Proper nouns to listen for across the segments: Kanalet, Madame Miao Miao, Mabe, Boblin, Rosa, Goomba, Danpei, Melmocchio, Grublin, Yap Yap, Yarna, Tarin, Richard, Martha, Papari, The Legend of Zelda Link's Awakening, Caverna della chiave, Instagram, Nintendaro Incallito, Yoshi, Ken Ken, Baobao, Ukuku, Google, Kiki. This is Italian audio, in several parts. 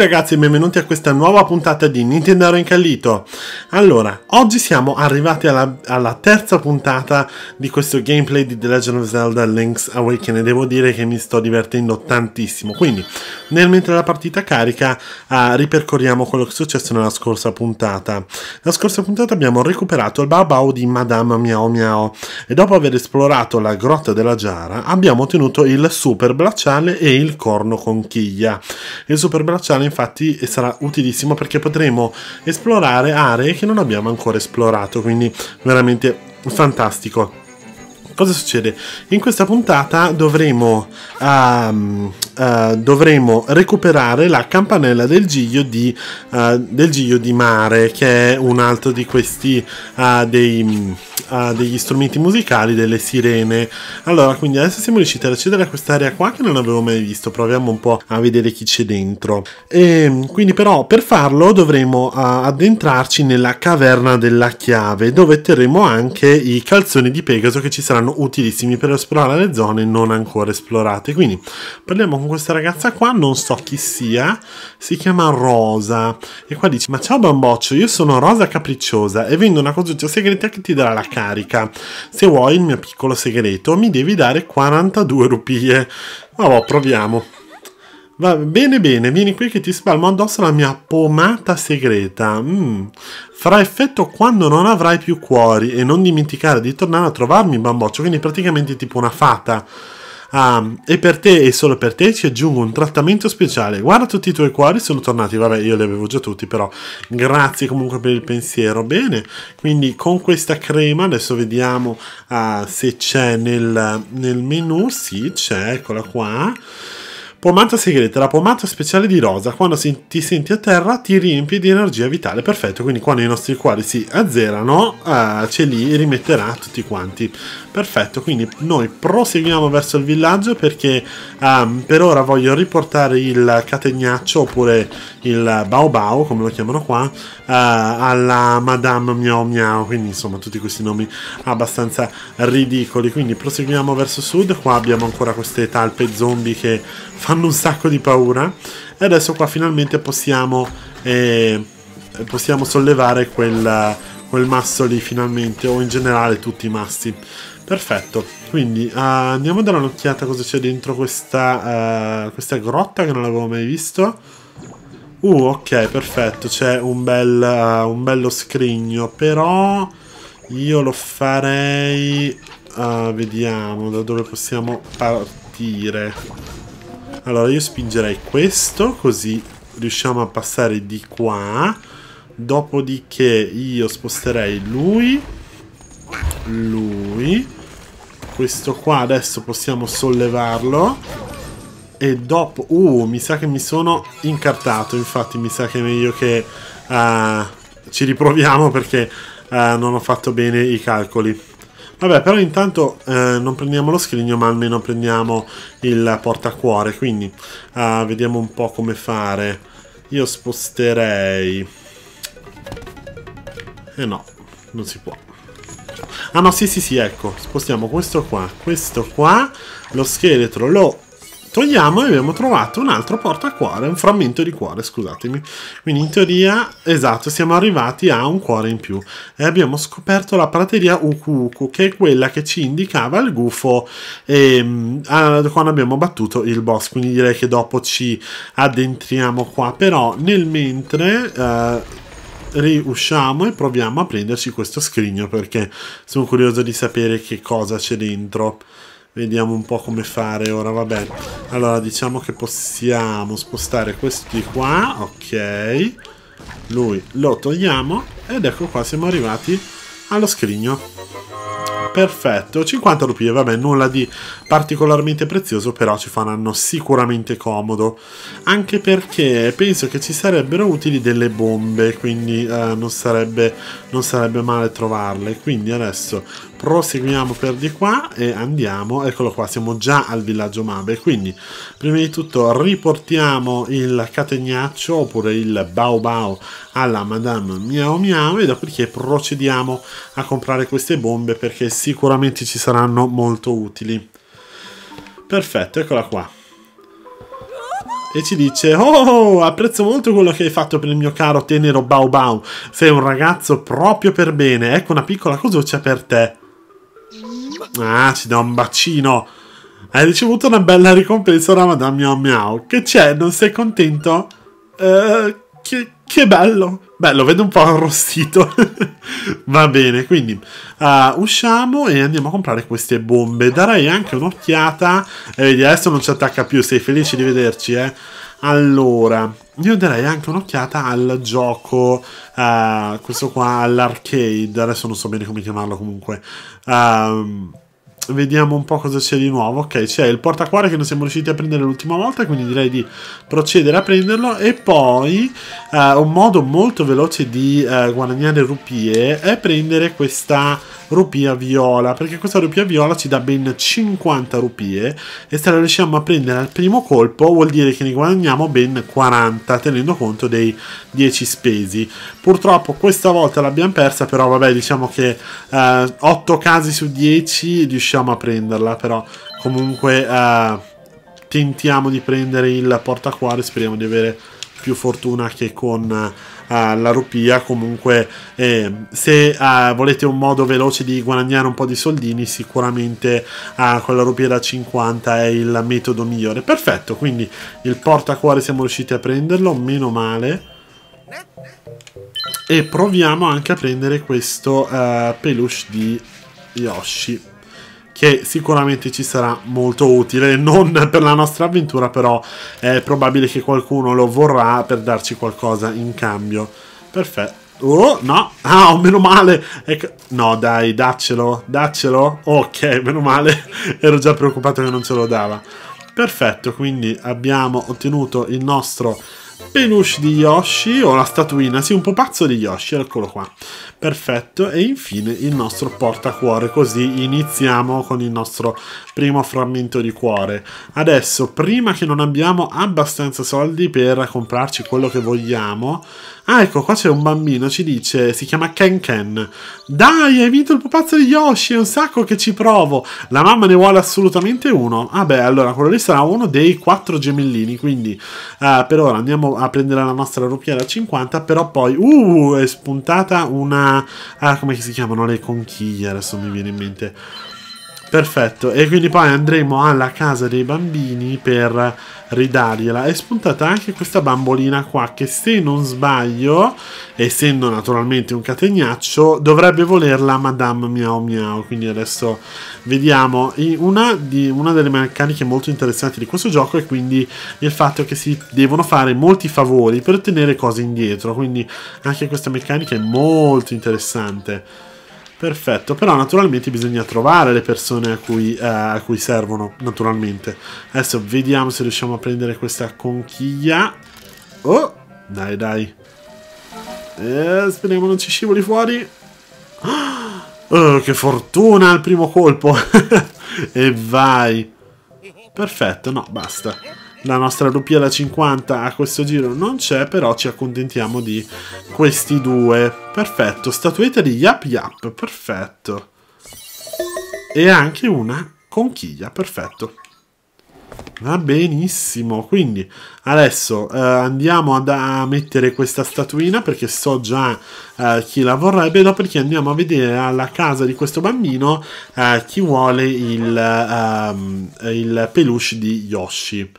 ragazzi e benvenuti a questa nuova puntata di Nintendaro Incallito. Allora, oggi siamo arrivati alla terza puntata di questo gameplay di The Legend of Zelda Link's Awakening. Devo dire che mi sto divertendo tantissimo. Quindi, nel mentre la partita carica, ripercorriamo quello che è successo nella scorsa puntata. Nella scorsa puntata abbiamo recuperato il Baobao di Madame Miao Miao e dopo aver esplorato la grotta della Giara abbiamo ottenuto il super bracciale e il corno conchiglia. Il super bracciale infatti sarà utilissimo perché potremo esplorare aree che non abbiamo ancora esplorato, quindi veramente fantastico. Cosa succede? In questa puntata dovremo recuperare la campanella del giglio di mare, che è un altro di questi degli strumenti musicali delle sirene. Allora, quindi adesso siamo riusciti ad accedere a quest'area qua che non avevo mai visto. Proviamo un po' a vedere chi c'è dentro. E quindi però per farlo dovremo addentrarci nella caverna della chiave, dove terremo anche i calzoni di Pegaso che ci saranno utilissimi per esplorare le zone non ancora esplorate. Quindi parliamo con questa ragazza qua, non so chi sia, si chiama Rosa, e qua dice: ma ciao bamboccio, io sono Rosa Capricciosa e vendo una cosuccia segreta che ti darà la carica. Se vuoi il mio piccolo segreto mi devi dare 42 rupie. Vabbè, proviamo. Va bene, bene, vieni qui che ti spalmo addosso la mia pomata segreta. Farà effetto quando non avrai più cuori, e non dimenticare di tornare a trovarmi, bamboccio. Quindi praticamente tipo una fata. E per te e solo per te ci aggiungo un trattamento speciale. Guarda, tutti i tuoi cuori sono tornati. Vabbè, io li avevo già tutti, però grazie comunque per il pensiero. Bene, quindi con questa crema adesso vediamo se c'è nel menu. Sì, c'è, eccola qua. Pomata segreta, la pomata speciale di Rosa. Quando ti senti a terra ti riempie di energia vitale. Perfetto, quindi quando i nostri cuori si azzerano ce li rimetterà tutti quanti. Perfetto, quindi noi proseguiamo verso il villaggio perché per ora voglio riportare il categnaccio, oppure il baobao come lo chiamano qua, alla Madame Miao Miao. Quindi insomma tutti questi nomi abbastanza ridicoli. Quindi proseguiamo verso sud. Qua abbiamo ancora queste talpe zombie che fanno un sacco di paura, e adesso qua finalmente possiamo sollevare quel masso lì finalmente, o in generale tutti i massi. Perfetto, quindi andiamo a dare un'occhiata a cosa c'è dentro questa grotta che non l'avevo mai visto. Ok, perfetto, c'è un bello scrigno, però io lo farei... vediamo da dove possiamo partire. Allora io spingerei questo, così riusciamo a passare di qua. Dopodiché io sposterei lui, questo qua adesso possiamo sollevarlo. E dopo... mi sa che mi sono incartato, infatti mi sa che è meglio che ci riproviamo perché non ho fatto bene i calcoli. Vabbè, però intanto non prendiamo lo scrigno, ma almeno prendiamo il portacuore. Quindi vediamo un po' come fare. Io sposterei... no, non si può. Ah no, sì, ecco. Spostiamo questo qua, lo scheletro lo togliamo e abbiamo trovato un altro portacuore, un frammento di cuore, scusatemi. Quindi in teoria, esatto, siamo arrivati a un cuore in più e abbiamo scoperto la prateria Ukuku, che è quella che ci indicava il gufo quando abbiamo battuto il boss. Quindi direi che dopo ci addentriamo qua, però nel mentre riusciamo e proviamo a prenderci questo scrigno, perché sono curioso di sapere che cosa c'è dentro. Vediamo un po' come fare ora, vabbè. Allora, diciamo che possiamo spostare questo di qua, ok. Lui lo togliamo, ed ecco qua, siamo arrivati allo scrigno. Perfetto, 50 rupie, vabbè, nulla di particolarmente prezioso, però ci faranno sicuramente comodo. Anche perché penso che ci sarebbero utili delle bombe, quindi non sarebbe male trovarle. Quindi adesso proseguiamo per di qua e andiamo, eccolo qua, siamo già al villaggio Mabe. Quindi prima di tutto riportiamo il categnaccio, oppure il baobao, alla Madame Miao Miao, e dopodiché procediamo a comprare queste bombe perché sicuramente ci saranno molto utili. Perfetto, eccola qua. e ci dice: oh, apprezzo molto quello che hai fatto per il mio caro tenero Bao Bao, sei un ragazzo proprio per bene, ecco una piccola cosuccia per te. Ah, ci dà un bacino. Hai ricevuto una bella ricompensa da Madame Miao Miao. Che c'è? Non sei contento? Che bello. Beh, lo vedo un po' arrostito. Va bene, quindi usciamo e andiamo a comprare queste bombe. Darei anche un'occhiata. Vedi, adesso non ci attacca più. Sei felice di vederci, eh? Allora, io darei anche un'occhiata al gioco, questo qua, all'arcade. Adesso non so bene come chiamarlo, comunque. Vediamo un po' cosa c'è di nuovo. Ok, c'è il portacuore che non siamo riusciti a prendere l'ultima volta, quindi direi di procedere a prenderlo. E poi un modo molto veloce di guadagnare rupie è prendere questa rupia viola, perché questa rupia viola ci dà ben 50 rupie e se la riusciamo a prendere al primo colpo vuol dire che ne guadagniamo ben 40 tenendo conto dei 10 spesi. Purtroppo questa volta l'abbiamo persa, però vabbè, diciamo che 8 casi su 10 riusciamo a prenderla, però comunque tentiamo di prendere il portacuore, speriamo di avere più fortuna che con la rupia. Comunque se volete un modo veloce di guadagnare un po' di soldini, sicuramente con la rupia da 50 è il metodo migliore. Perfetto, quindi il portacuore siamo riusciti a prenderlo, meno male, e proviamo anche a prendere questo peluche di Yoshi, che sicuramente ci sarà molto utile, non per la nostra avventura, però è probabile che qualcuno lo vorrà per darci qualcosa in cambio. Perfetto. Oh, no. Ah, meno male. Ecco. No, dai, daccelo. Daccelo. Ok, meno male. Ero già preoccupato che non ce lo dava. Perfetto, quindi abbiamo ottenuto il nostro peluche di Yoshi, o la statuina, sì, un pupazzo di Yoshi, eccolo qua. Perfetto, e infine il nostro portacuore, così iniziamo con il nostro primo frammento di cuore. Adesso, prima che non abbiamo abbastanza soldi per comprarci quello che vogliamo... Ah, ecco, qua c'è un bambino, ci dice, si chiama Ken Ken. Dai, hai vinto il pupazzo di Yoshi, è un sacco che ci provo. La mamma ne vuole assolutamente uno. Ah beh, allora, quello lì sarà uno dei 4 gemellini, quindi per ora andiamo a prendere la nostra rupia da 50, però poi, è spuntata una... Ah, come si chiamano le conchiglie, adesso mi viene in mente. Perfetto, e quindi poi andremo alla casa dei bambini per ridargliela. È spuntata anche questa bambolina qua, che se non sbaglio, essendo naturalmente un catenaccio, dovrebbe volerla Madame Miao Miao. Quindi adesso vediamo una delle meccaniche molto interessanti di questo gioco, e quindi il fatto che si devono fare molti favori per ottenere cose indietro. Quindi anche questa meccanica è molto interessante. Perfetto, però naturalmente bisogna trovare le persone a cui servono, naturalmente. Adesso vediamo se riusciamo a prendere questa conchiglia. Oh, dai, dai. Speriamo non ci scivoli fuori. Oh, che fortuna al primo colpo. E vai. Perfetto, no, basta. La nostra rupia da 50 a questo giro non c'è, però ci accontentiamo di questi due. Perfetto, statuetta di Yap Yap, perfetto. E anche una conchiglia, perfetto. Va benissimo, quindi adesso andiamo a mettere questa statuina, perché so già chi la vorrebbe. Dopodiché andiamo a vedere alla casa di questo bambino chi vuole il peluche di Yoshi.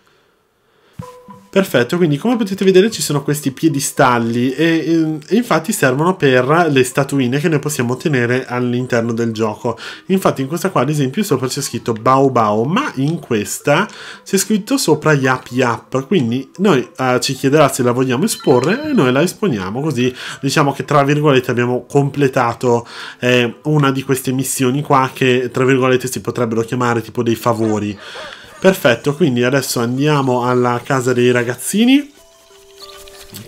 Perfetto, quindi come potete vedere ci sono questi piedistalli e infatti servono per le statuine che noi possiamo ottenere all'interno del gioco. Infatti in questa qua ad esempio sopra c'è scritto Bao Bao, ma in questa c'è scritto sopra Yap Yap, quindi noi ci chiederà se la vogliamo esporre e noi la esponiamo, così diciamo che tra virgolette abbiamo completato una di queste missioni qua, che tra virgolette si potrebbero chiamare tipo dei favori. Perfetto, quindi adesso andiamo alla casa dei ragazzini,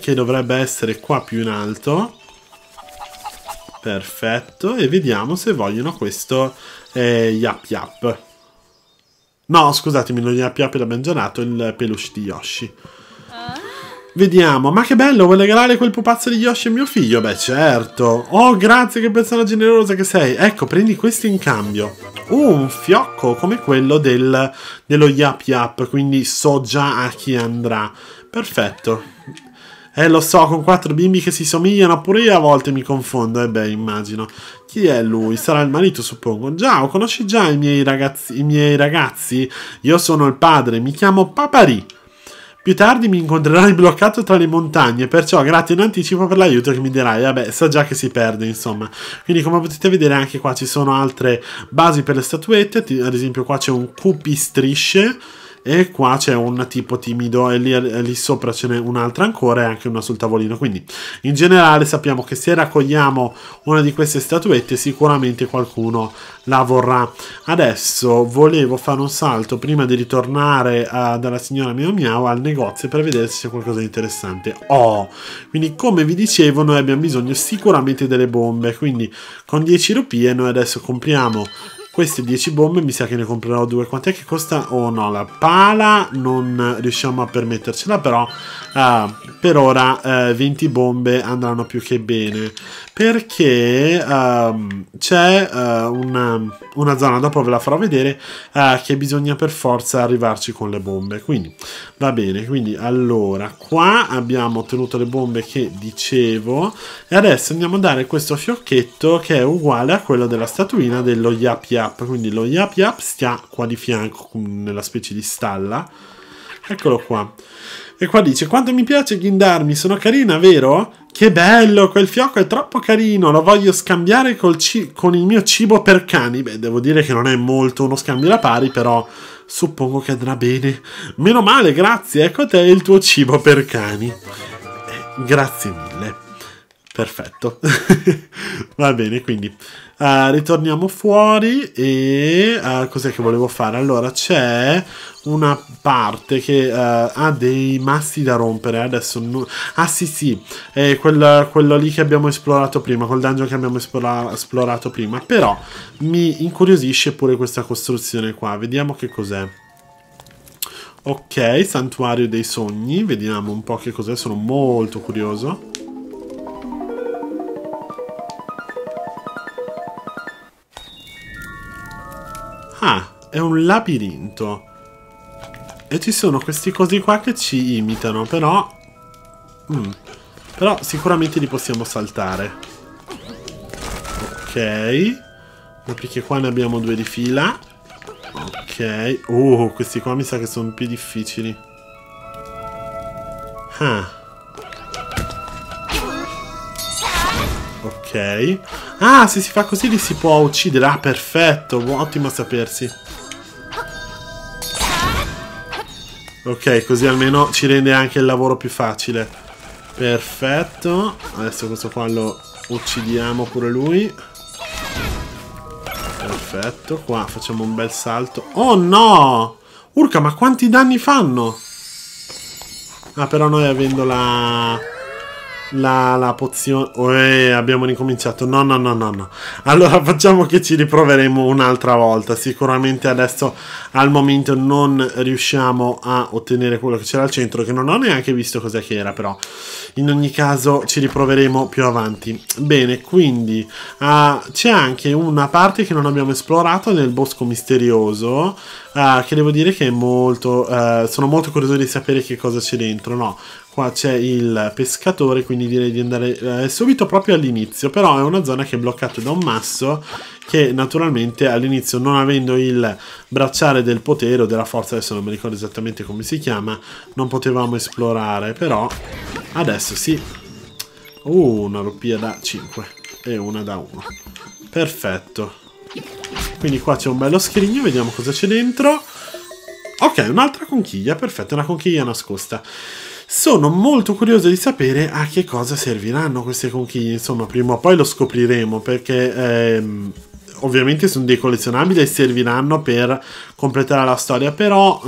che dovrebbe essere qua più in alto. Perfetto, e vediamo se vogliono questo Yap Yap. No, scusatemi, lo Yap Yap l'abbiamo già dato, il peluche di Yoshi. Vediamo, ma che bello, vuoi regalare quel pupazzo di Yoshi a mio figlio? Beh, certo. Oh, grazie, che persona generosa che sei. Ecco, prendi questo in cambio. Un fiocco, come quello dello Yap Yap, quindi so già a chi andrà. Perfetto. Lo so, con 4 bimbi che si somigliano, pure io a volte mi confondo, eh beh, immagino. Chi è lui? Sarà il marito, suppongo. Già, conosci già i miei ragazzi? Io sono il padre, mi chiamo Papari. Più tardi mi incontrerai bloccato tra le montagne, perciò grazie in anticipo per l'aiuto che mi darai. Vabbè, so già che si perde, insomma. Quindi, come potete vedere, anche qua ci sono altre basi per le statuette. Ad esempio qua c'è un cupistrisce e qua c'è un tipo timido, e lì sopra ce n'è un'altra ancora e anche una sul tavolino. Quindi, in generale, sappiamo che se raccogliamo una di queste statuette sicuramente qualcuno la vorrà. Adesso volevo fare un salto prima di ritornare dalla signora Miao Miao al negozio per vedere se c'è qualcosa di interessante. Oh, quindi come vi dicevo, noi abbiamo bisogno sicuramente delle bombe, quindi con 10 rupie noi adesso compriamo queste 10 bombe. Mi sa che ne comprerò 2. Quant'è che costa? Oh no, la pala non riusciamo a permettercela, però per ora 20 bombe andranno più che bene, perché c'è una zona, dopo ve la farò vedere, che bisogna per forza arrivarci con le bombe, quindi va bene. Quindi allora qua abbiamo ottenuto le bombe che dicevo e adesso andiamo a dare questo fiocchetto che è uguale a quello della statuina dello Yap Yap. Quindi lo Yap Yap sta qua di fianco nella specie di stalla, eccolo qua, e qua dice: quanto mi piace ghindarmi, sono carina, vero? Che bello, quel fiocco è troppo carino, lo voglio scambiare con il mio cibo per cani. Beh, devo dire che non è molto uno scambio alla pari, però suppongo che andrà bene. Meno male, grazie, ecco a te il tuo cibo per cani. Grazie mille. Perfetto. Va bene, quindi ritorniamo fuori e cos'è che volevo fare? Allora, c'è una parte che ha dei massi da rompere. Adesso sì, è quello lì che abbiamo esplorato prima, quel dungeon che abbiamo esplorato prima. Però mi incuriosisce pure questa costruzione qua. Vediamo che cos'è. Ok, santuario dei sogni. Vediamo un po' che cos'è, sono molto curioso. Ah, è un labirinto. E ci sono questi cosi qua che ci imitano, però... Però sicuramente li possiamo saltare. Ok. Perché qua ne abbiamo 2 di fila. Ok. Questi qua mi sa che sono più difficili. Ah. Ok. Ah, se si fa così li si può uccidere. Ah, perfetto, ottimo a sapersi. Ok, così almeno ci rende anche il lavoro più facile. Perfetto. Adesso questo qua lo uccidiamo pure lui. Perfetto, qua facciamo un bel salto. Oh no! Urca, ma quanti danni fanno? Ah, però noi avendo la pozione... abbiamo ricominciato. No. Allora facciamo che ci riproveremo un'altra volta. Sicuramente adesso al momento non riusciamo a ottenere quello che c'era al centro, che non ho neanche visto cos'è che era, però in ogni caso ci riproveremo più avanti. Bene, quindi c'è anche una parte che non abbiamo esplorato nel bosco misterioso, che devo dire che è molto... sono molto curioso di sapere che cosa c'è dentro, no? Qua c'è il pescatore, quindi direi di andare subito proprio all'inizio. Però è una zona che è bloccata da un masso che naturalmente all'inizio, non avendo il bracciale del potere o della forza, adesso non mi ricordo esattamente come si chiama, non potevamo esplorare, però adesso sì. Una rupia da 5 e una da 1. Perfetto. Quindi qua c'è un bello scrigno, vediamo cosa c'è dentro. Ok, un'altra conchiglia, perfetto, una conchiglia nascosta. Sono molto curioso di sapere a che cosa serviranno queste conchiglie, insomma prima o poi lo scopriremo, perché ovviamente sono dei collezionabili e serviranno per completare la storia, però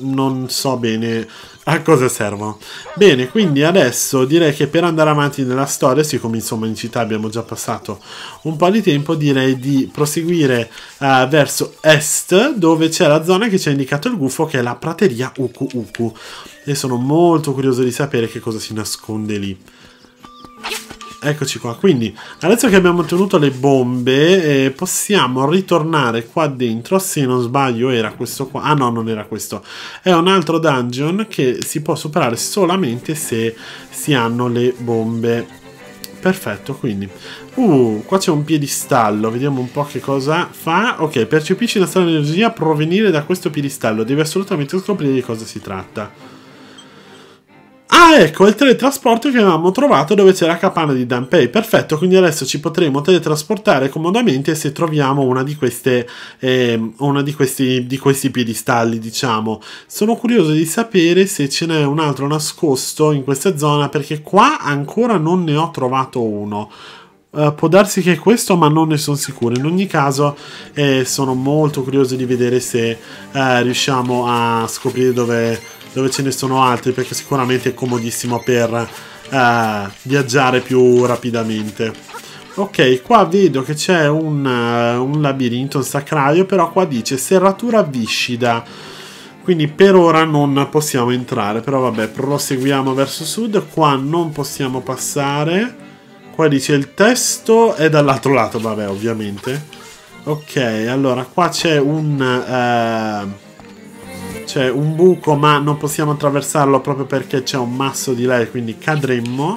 non so bene a cosa servono. Bene, quindi adesso direi che per andare avanti nella storia, siccome insomma in città abbiamo già passato un po' di tempo, direi di proseguire verso est, dove c'è la zona che ci ha indicato il gufo, che è la prateria Ukuku, e sono molto curioso di sapere che cosa si nasconde lì. Eccoci qua, quindi adesso che abbiamo ottenuto le bombe possiamo ritornare qua dentro. Se non sbaglio era questo qua, ah no, non era questo, è un altro dungeon che si può superare solamente se si hanno le bombe. Perfetto, quindi qua c'è un piedistallo, vediamo un po' che cosa fa. Ok, percepisci una strana energia provenire da questo piedistallo, devi assolutamente scoprire di cosa si tratta. Ah, ecco, il teletrasporto che avevamo trovato dove c'è la capanna di Danpei. Perfetto, quindi adesso ci potremo teletrasportare comodamente se troviamo una di queste di questi piedistalli, diciamo. Sono curioso di sapere se ce n'è un altro nascosto in questa zona, perché qua ancora non ne ho trovato uno. Può darsi che è questo, ma non ne sono sicuro. In ogni caso sono molto curioso di vedere se riusciamo a scoprire dove ce ne sono altri, perché sicuramente è comodissimo per viaggiare più rapidamente. Ok, qua vedo che c'è un labirinto, un sacrario, però qua dice serratura viscida, quindi per ora non possiamo entrare, però vabbè, proseguiamo verso sud. Qua non possiamo passare, qua dice il testo è dall'altro lato, vabbè, ovviamente. Ok, allora qua c'è un buco, ma non possiamo attraversarlo proprio perché c'è un masso di lei, quindi cadremmo,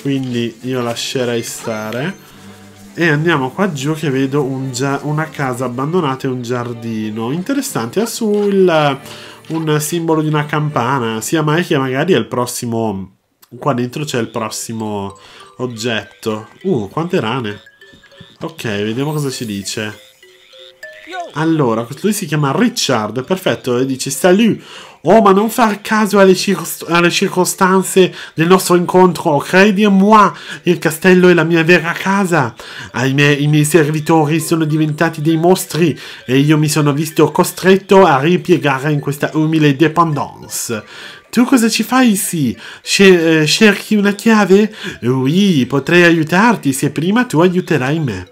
quindi io lascerei stare. E andiamo qua giù che vedo una casa abbandonata e un giardino interessante. Ha un simbolo di una campana, sia mai che magari è il prossimo. Qua dentro c'è il prossimo oggetto. Quante rane. Ok, vediamo cosa ci dice. Allora, lui si chiama Richard, perfetto, e dice salut, ma non far caso alle circostanze del nostro incontro, credi a moi, il castello è la mia vera casa, i miei servitori sono diventati dei mostri e io mi sono visto costretto a ripiegare in questa umile dependance. Tu cosa ci fai ici? Cerchi una chiave? Oui, potrei aiutarti se prima tu aiuterai me.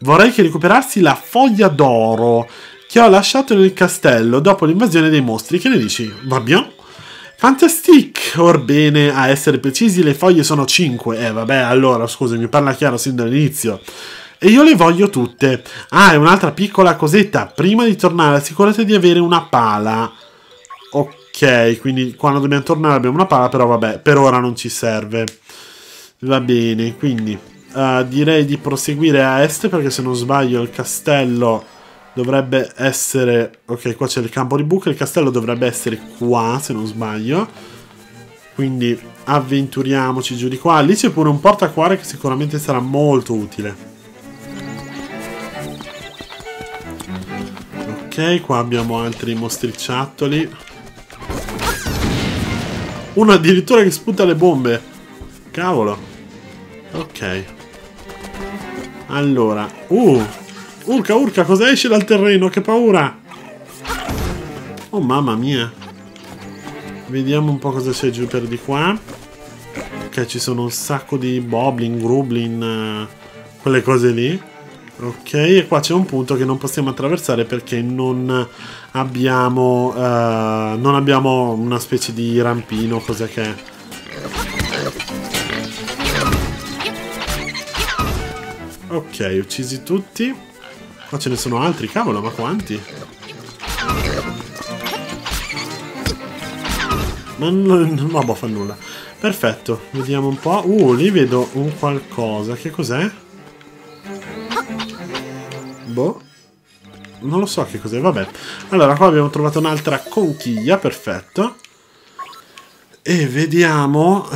Vorrei che recuperassi la foglia d'oro che ho lasciato nel castello dopo l'invasione dei mostri. Che ne dici? Va bien? Fantastic! Orbene, a essere precisi le foglie sono 5. Vabbè, allora, scusami, parla chiaro sin dall'inizio. E io le voglio tutte. Ah, e un'altra piccola cosetta. Prima di tornare assicurati di avere una pala. Ok, quindi quando dobbiamo tornare abbiamo una pala, però vabbè, per ora non ci serve. Va bene, quindi... direi di proseguire a est, perché se non sbaglio il castello dovrebbe essere... Ok, qua c'è il campo di buca, il castello dovrebbe essere qua, se non sbaglio. Quindi avventuriamoci giù di qua. Lì c'è pure un portacuore che sicuramente sarà molto utile. Ok, qua abbiamo altri mostricciattoli. Uno addirittura che sputa le bombe. Cavolo. Ok. Allora, urca, urca, cosa esce dal terreno? Che paura! Oh mamma mia! Vediamo un po' cosa c'è giù per di qua. Ok, ci sono un sacco di boblin, grublin, quelle cose lì. Ok, e qua c'è un punto che non possiamo attraversare perché non abbiamo una specie di rampino, cosa che è. Ok, uccisi tutti. Qua ce ne sono altri, cavolo, ma quanti? Ma no, boh, fa nulla. Perfetto, vediamo un po'. Lì vedo un qualcosa. Che cos'è? Boh. Non lo so che cos'è, vabbè. Allora, qua abbiamo trovato un'altra conchiglia, perfetto. E vediamo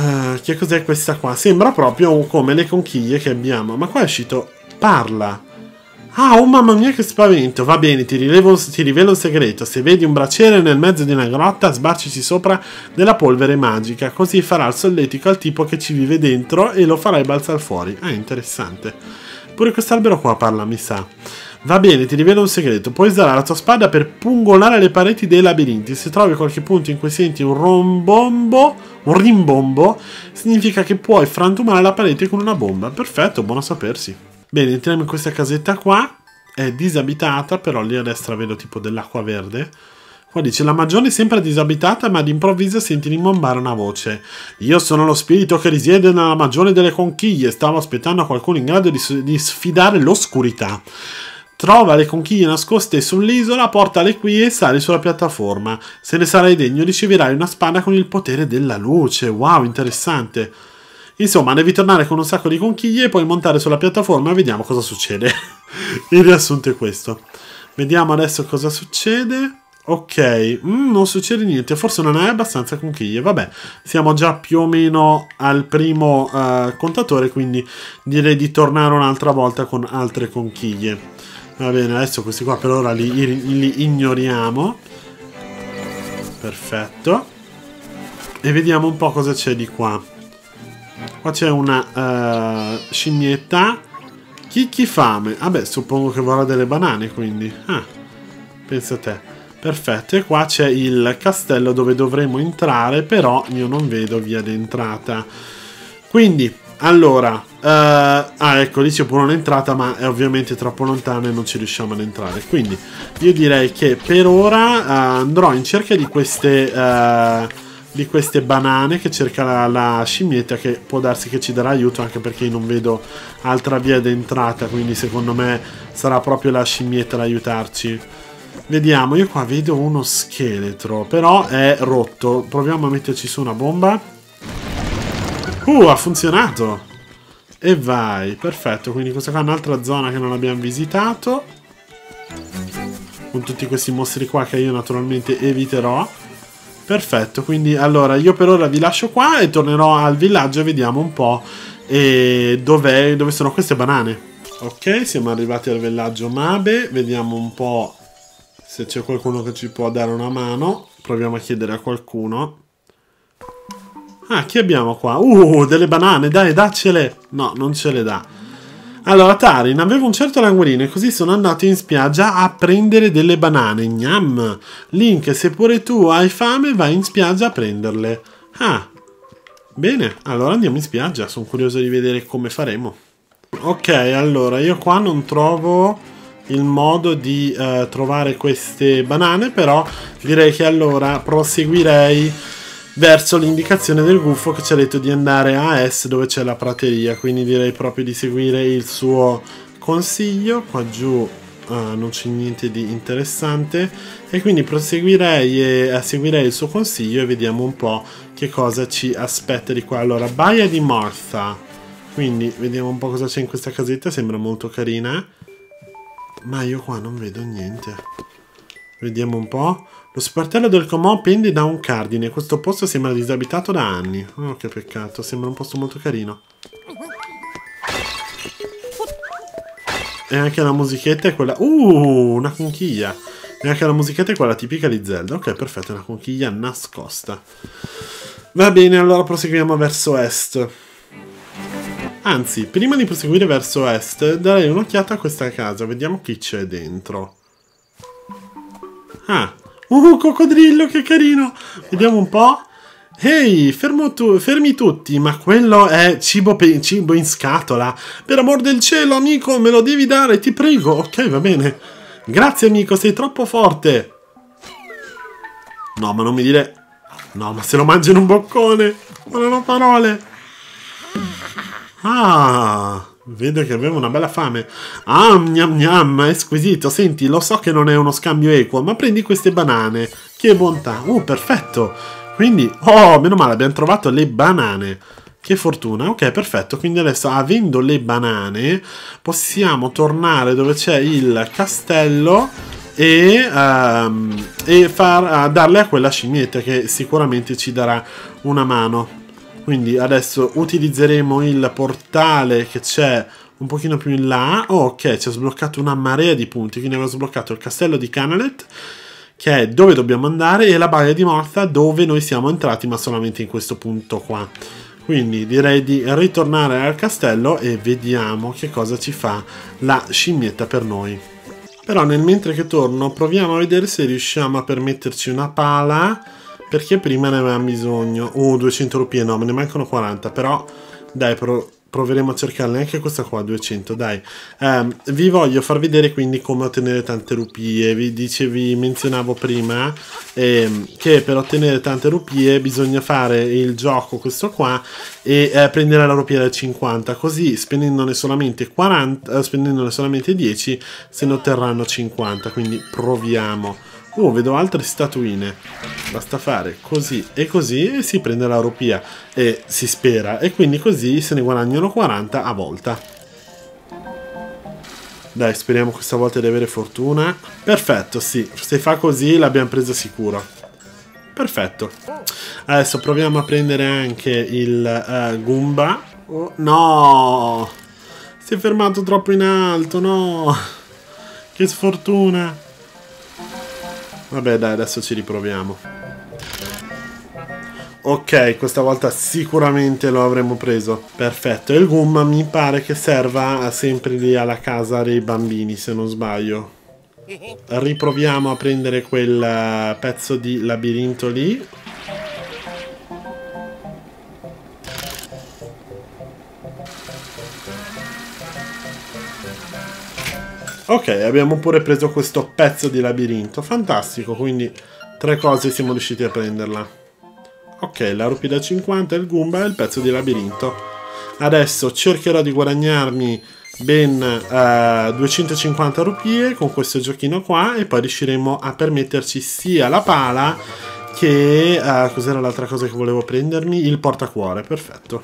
che cos'è questa qua. Sembra proprio come le conchiglie che abbiamo. Ma qua è uscito... Parla. Ah, oh mamma mia che spavento. Va bene, ti rivelo un segreto. Se vedi un braciere nel mezzo di una grotta, sbarcici sopra della polvere magica. Così farà il solletico al tipo che ci vive dentro e lo farai balzare fuori. Ah, interessante. Pure quest'albero qua parla, mi sa. Va bene, ti rivelo un segreto. Puoi usare la tua spada per pungolare le pareti dei labirinti. Se trovi qualche punto in cui senti un rimbombo, significa che puoi frantumare la parete con una bomba. Perfetto, buono a sapersi. Bene, entriamo in questa casetta qua. È disabitata, però lì a destra vedo tipo dell'acqua verde. Qua dice: la magione sembra disabitata, ma d'improvviso senti rimbombare una voce. Io sono lo spirito che risiede nella magione delle conchiglie. Stavo aspettando qualcuno in grado di sfidare l'oscurità. Trova le conchiglie nascoste sull'isola, portale qui e sali sulla piattaforma. Se ne sarai degno, riceverai una spada con il potere della luce. Wow, interessante. Insomma, devi tornare con un sacco di conchiglie e poi montare sulla piattaforma e vediamo cosa succede. Il riassunto è questo. Vediamo adesso cosa succede. Ok, non succede niente, forse non hai abbastanza conchiglie. Vabbè, siamo già più o meno al primo contatore, quindi direi di tornare un'altra volta con altre conchiglie. Va bene, adesso questi qua per ora li ignoriamo. Perfetto. E vediamo un po' cosa c'è di qua. Qua c'è una scimmietta. Kiki fame. Vabbè, suppongo che vorrà delle banane, quindi. Ah, pensa a te. Perfetto, e qua c'è il castello dove dovremo entrare, però io non vedo via d'entrata. Quindi, allora... ecco, lì c'è pure un'entrata, ma è ovviamente troppo lontana e non ci riusciamo ad entrare. Quindi io direi che per ora andrò in cerca di queste banane che cerca la scimmietta, che può darsi che ci darà aiuto, anche perché non vedo altra via d'entrata, quindi secondo me sarà proprio la scimmietta ad aiutarci. Vediamo, io qua vedo uno scheletro, però è rotto. Proviamo a metterci su una bomba. Ha funzionato! E vai, perfetto, quindi questa qua è un'altra zona che non abbiamo visitato, con tutti questi mostri qua che io naturalmente eviterò. Perfetto, quindi allora io per ora vi lascio qua e tornerò al villaggio e vediamo un po' dove sono queste banane. Ok, siamo arrivati al villaggio Mabe, vediamo un po' se c'è qualcuno che ci può dare una mano. Proviamo a chiedere a qualcuno. Ah, chi abbiamo qua? Delle banane, dai, daccele! No, non ce le dà. Allora, Tarin, avevo un certo languorino e così sono andato in spiaggia a prendere delle banane. Gnam! Link, se pure tu hai fame, vai in spiaggia a prenderle. Ah, bene, allora andiamo in spiaggia. Sono curioso di vedere come faremo. Ok, allora, io qua non trovo il modo di trovare queste banane, però direi che allora proseguirei verso l'indicazione del gufo che ci ha detto di andare a S, dove c'è la prateria, quindi direi proprio di seguire il suo consiglio. Qua giù non c'è niente di interessante e quindi proseguirei e seguirei il suo consiglio e vediamo un po' che cosa ci aspetta di qua. Allora, baia di Martha, quindi vediamo un po' cosa c'è in questa casetta, sembra molto carina, ma io qua non vedo niente. Vediamo un po'. Lo sportello del comò pende da un cardine. Questo posto sembra disabitato da anni. Oh, che peccato. Sembra un posto molto carino. E anche la musichetta è quella... una conchiglia. E anche la musichetta è quella tipica di Zelda. Ok, perfetto. Una conchiglia nascosta. Va bene, allora proseguiamo verso est. Anzi, prima di proseguire verso est, darei un'occhiata a questa casa. Vediamo chi c'è dentro. Ah... coccodrillo, che carino! Vediamo un po'. Ehi, fermi tutti, ma quello è cibo in scatola. Per amor del cielo, amico, me lo devi dare, ti prego. Ok, va bene. Grazie, amico, sei troppo forte. No, ma non mi dire... No, ma se lo mangi in un boccone. Non ho parole. Ah... Vedo che avevo una bella fame. Ah, gnam gnam, è squisito. Senti, lo so che non è uno scambio equo, ma prendi queste banane. Che bontà. Perfetto. Quindi, meno male, abbiamo trovato le banane. Che fortuna. Ok, perfetto. Quindi adesso, avendo le banane, possiamo tornare dove c'è il castello e darle a quella scimmietta che sicuramente ci darà una mano. Quindi adesso utilizzeremo il portale che c'è un pochino più in là. Ok, ci ha sbloccato una marea di punti. Quindi abbiamo sbloccato il castello di Kanalet, che è dove dobbiamo andare, e la baia di Martha, dove noi siamo entrati, ma solamente in questo punto qua. Quindi direi di ritornare al castello e vediamo che cosa ci fa la scimmietta per noi. Però nel mentre che torno proviamo a vedere se riusciamo a permetterci una pala, perché prima ne avevamo bisogno. 200 rupie, no, me ne mancano 40, però dai, proveremo a cercarne anche questa qua, 200, dai. Vi voglio far vedere quindi come ottenere tante rupie. Vi menzionavo prima che per ottenere tante rupie bisogna fare il gioco questo qua e prendere la rupia del 50, così spendendone solamente 40, spendendone solamente 10 se ne otterranno 50, quindi proviamo. Vedo altre statuine. Basta fare così e così e si prende la rupia, e si spera, e quindi così se ne guadagnano 40 a volta. Dai, speriamo questa volta di avere fortuna. Perfetto, sì, se fa così l'abbiamo presa sicuro. Perfetto. Adesso proviamo a prendere anche il Goomba. No! Si è fermato troppo in alto, no! Che sfortuna! Vabbè dai, adesso ci riproviamo. Ok, questa volta sicuramente lo avremo preso. Perfetto, e il Goomba mi pare che serva sempre lì alla casa dei bambini, se non sbaglio. Riproviamo a prendere quel pezzo di labirinto lì. Ok, abbiamo pure preso questo pezzo di labirinto, fantastico, quindi 3 cose siamo riusciti a prenderla. Ok, la rupia da 50, il Goomba e il pezzo di labirinto. Adesso cercherò di guadagnarmi ben 250 rupie con questo giochino qua e poi riusciremo a permetterci sia la pala che... cos'era l'altra cosa che volevo prendermi? Il portacuore, perfetto.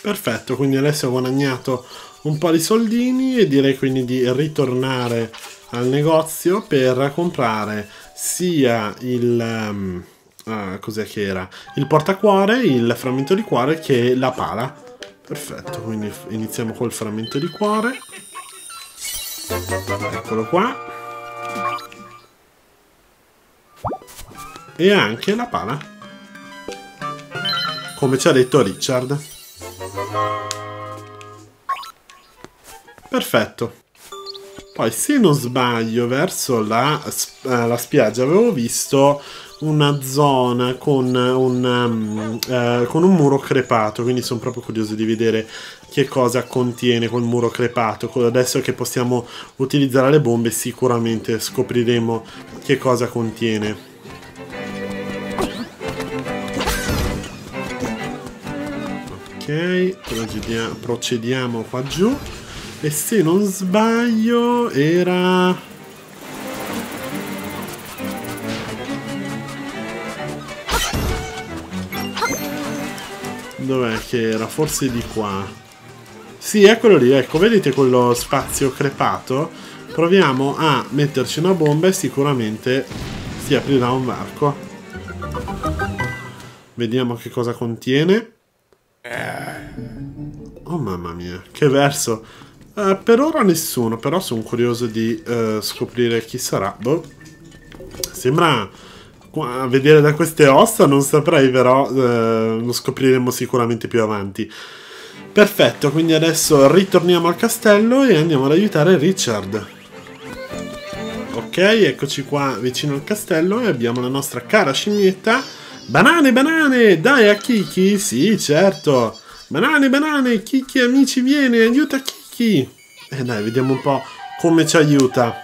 Perfetto, quindi adesso ho guadagnato un po' di soldini e direi quindi di ritornare al negozio per comprare sia cos'è che era? Il portacuore, il frammento di cuore che la pala. Perfetto, quindi iniziamo col frammento di cuore. Eccolo qua. E anche la pala, come ci ha detto Richard. Perfetto. Poi se non sbaglio verso la spiaggia avevo visto una zona con un muro crepato, quindi sono proprio curioso di vedere che cosa contiene quel muro crepato. Adesso che possiamo utilizzare le bombe sicuramente scopriremo che cosa contiene. Ok, procediamo qua giù. E se non sbaglio era... dov'è che era? Forse di qua. Sì, eccolo lì, ecco, vedete quello spazio crepato? Proviamo a metterci una bomba e sicuramente si aprirà un varco. Vediamo che cosa contiene. Oh mamma mia, che verso! Per ora nessuno, però sono curioso di scoprire chi sarà. Boh. Sembra, a vedere da queste ossa non saprei, però lo scopriremo sicuramente più avanti. Perfetto, quindi adesso ritorniamo al castello e andiamo ad aiutare Richard. Ok, eccoci qua vicino al castello e abbiamo la nostra cara scimmietta. Banane, banane, dai a Kiki? Sì, certo. Banane, banane, Kiki amici viene, aiuta Kiki. E dai, vediamo un po' come ci aiuta.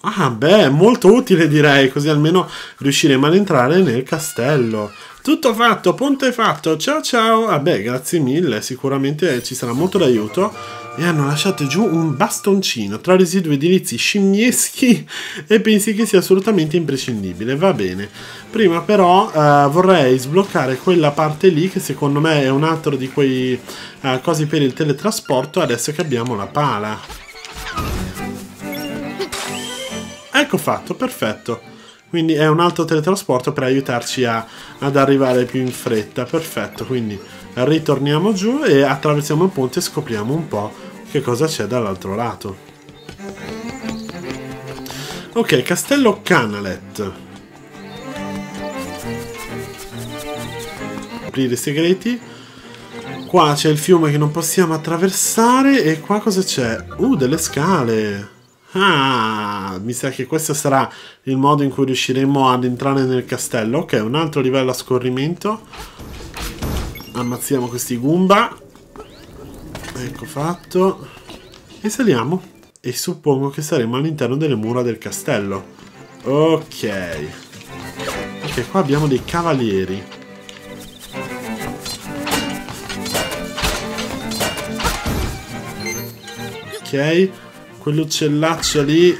Ah beh, molto utile direi, così almeno riusciremo ad entrare nel castello. Tutto fatto, ponte fatto, ciao ciao. Vabbè, grazie mille, sicuramente ci sarà molto d'aiuto. E hanno lasciato giù un bastoncino tra residui edilizi scimmieschi e pensi che sia assolutamente imprescindibile. Va bene, prima però vorrei sbloccare quella parte lì che secondo me è un altro di quei cosi per il teletrasporto, adesso che abbiamo la pala. Ecco fatto, perfetto, quindi è un altro teletrasporto per aiutarci ad arrivare più in fretta. Perfetto, quindi ritorniamo giù e attraversiamo il ponte e scopriamo un po' che cosa c'è dall'altro lato. Ok, castello Kanalet. aprire i segreti. Qua c'è il fiume che non possiamo attraversare. E qua cosa c'è? Delle scale. Ah, mi sa che questo sarà il modo in cui riusciremo ad entrare nel castello. Ok, un altro livello a scorrimento. Ammazziamo questi Goomba. Ecco fatto. E saliamo. E suppongo che saremo all'interno delle mura del castello. Ok. Ok, qua abbiamo dei cavalieri. Ok. Quell'uccellaccio lì.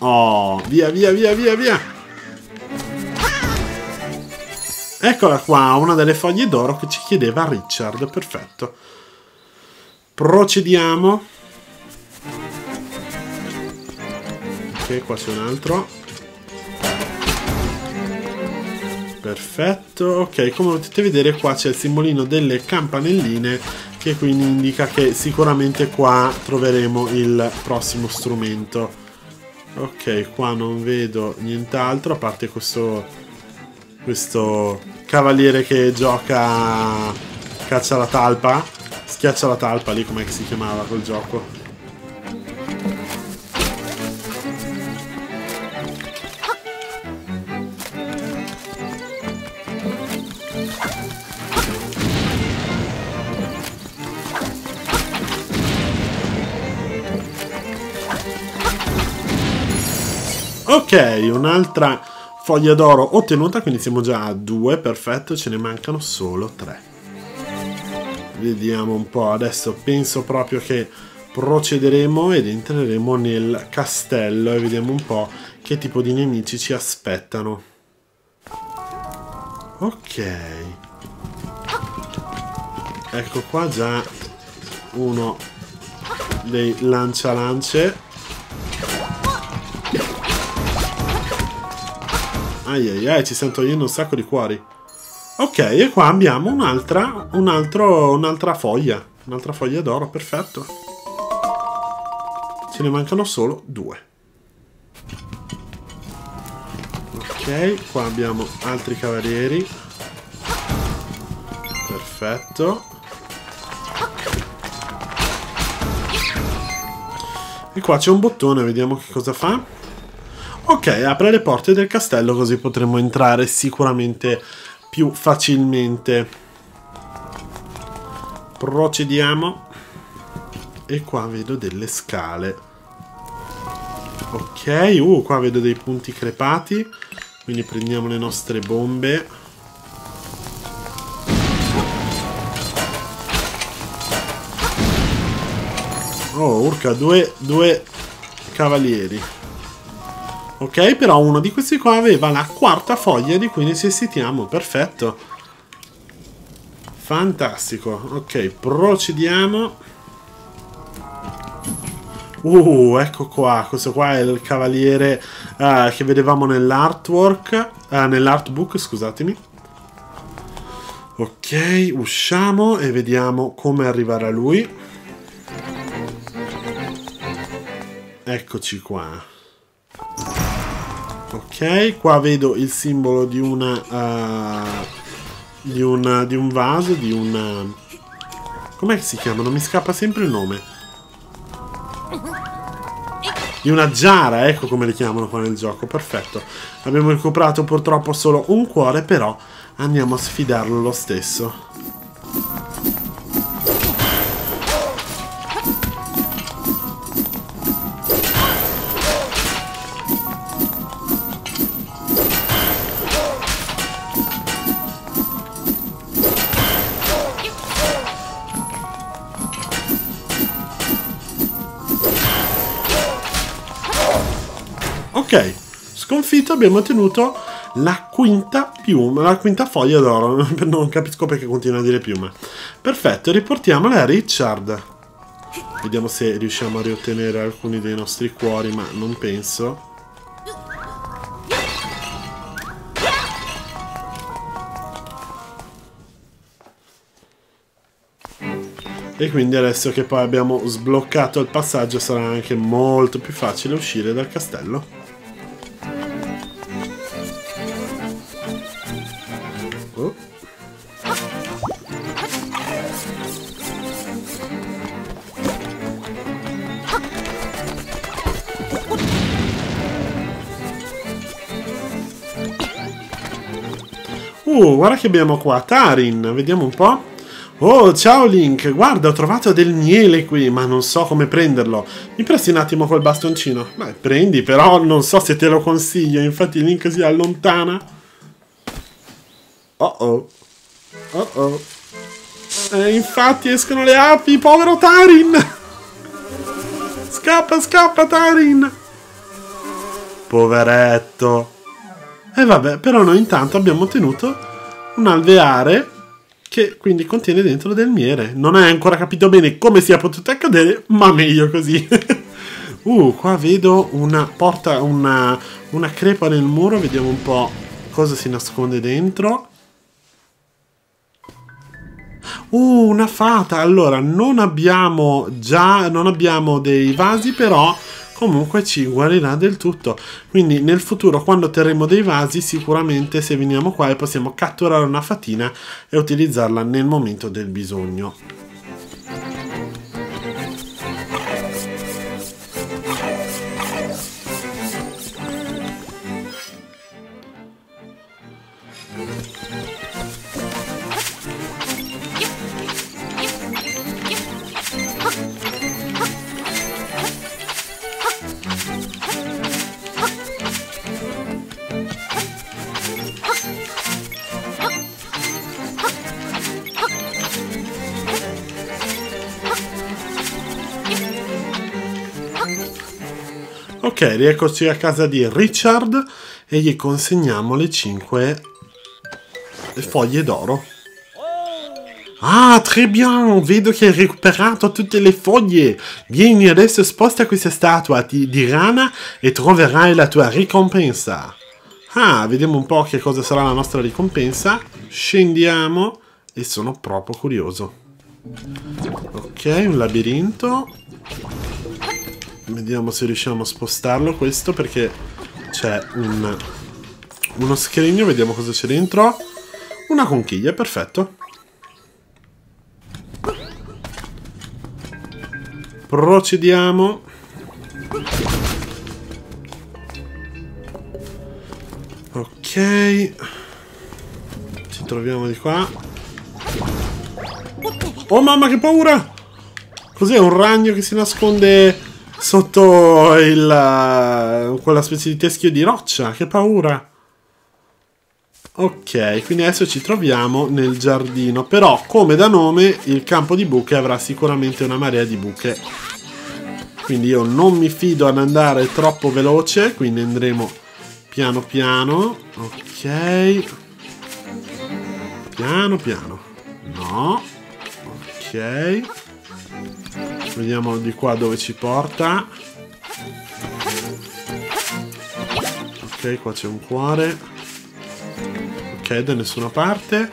Oh, via, via, via, via, via. Eccola qua, una delle foglie d'oro che ci chiedeva Richard. Perfetto. Procediamo. Ok, qua c'è un altro. Perfetto. Ok, come potete vedere qua c'è il simbolino delle campanelline, che quindi indica che sicuramente qua troveremo il prossimo strumento. Ok, qua non vedo nient'altro, a parte questo cavaliere che gioca caccia la talpa, schiaccia la talpa lì, com'è che si chiamava quel gioco? Ok, un'altra foglia d'oro ottenuta, quindi siamo già a 2, perfetto, ce ne mancano solo 3. Vediamo un po', adesso penso proprio che procederemo ed entreremo nel castello e vediamo un po' che tipo di nemici ci aspettano. Ok. Ecco qua già uno dei lancia-lance. Ai ai ai, ci stanno togliendo un sacco di cuori. Ok, e qua abbiamo un'altra foglia. Un'altra foglia d'oro, perfetto. Ce ne mancano solo 2. Ok, qua abbiamo altri cavalieri. Perfetto. E qua c'è un bottone, vediamo che cosa fa. Ok, apre le porte del castello così potremo entrare sicuramente più facilmente. Procediamo. E qua vedo delle scale. Ok, qua vedo dei punti crepati. Quindi prendiamo le nostre bombe. Oh, urca, due cavalieri. Ok, però uno di questi qua aveva la quarta foglia di cui necessitiamo, perfetto. Fantastico, ok, procediamo. Ecco qua, questo qua è il cavaliere che vedevamo nell'artwork, nell'artbook, scusatemi. Ok, usciamo e vediamo come arrivare a lui. Eccoci qua. Ok, qua vedo il simbolo di un vaso, di un... Com'è che si chiamano? Mi scappa sempre il nome. Di una giara, ecco come li chiamano qua nel gioco, perfetto. Abbiamo recuperato purtroppo solo un cuore, però andiamo a sfidarlo lo stesso. Ok, sconfitto, abbiamo ottenuto la quinta piuma, la quinta foglia d'oro, non capisco perché continua a dire piuma. Perfetto, riportiamola a Richard. Vediamo se riusciamo a riottenere alcuni dei nostri cuori, ma non penso. E quindi adesso che poi abbiamo sbloccato il passaggio sarà anche molto più facile uscire dal castello. Guarda che abbiamo qua, Tarin, vediamo un po'. Oh, ciao Link, guarda, ho trovato del miele qui, ma non so come prenderlo. Mi presti un attimo col bastoncino? Beh, prendi, però non so se te lo consiglio, infatti Link si allontana. Oh oh. Oh oh. Infatti escono le api, povero Tarin! Scappa, scappa Tarin! Poveretto. E vabbè, però noi intanto abbiamo ottenuto un alveare che quindi contiene dentro del miele. Non hai ancora capito bene come sia potuto accadere, ma meglio così. Qua vedo una porta, una crepa nel muro, vediamo un po' cosa si nasconde dentro. Una fata. Allora, non abbiamo dei vasi, però comunque ci guarirà del tutto. Quindi nel futuro, quando otterremo dei vasi, sicuramente se veniamo qua e possiamo catturare una fatina e utilizzarla nel momento del bisogno. Ok, rieccoci a casa di Richard e gli consegniamo le 5 foglie d'oro. Ah, très bien! Vedo che hai recuperato tutte le foglie! Vieni adesso, sposta questa statua di rana e troverai la tua ricompensa. Ah, vediamo un po' che cosa sarà la nostra ricompensa. Scendiamo e sono proprio curioso. Ok, un labirinto. Vediamo se riusciamo a spostarlo questo, perché c'è uno scrigno. Vediamo cosa c'è dentro. Una conchiglia, perfetto. Procediamo. Ok, ci troviamo di qua. Oh mamma, che paura! Cos'è, un ragno che si nasconde sotto quella specie di teschio di roccia? Che paura! Ok, quindi adesso ci troviamo nel giardino. Però, come da nome, il campo di buche avrà sicuramente una marea di buche. Quindi io non mi fido ad andare troppo veloce, quindi andremo piano piano. Ok. Piano piano. No. Ok. Vediamo di qua dove ci porta. Ok, qua c'è un cuore. Ok, da nessuna parte.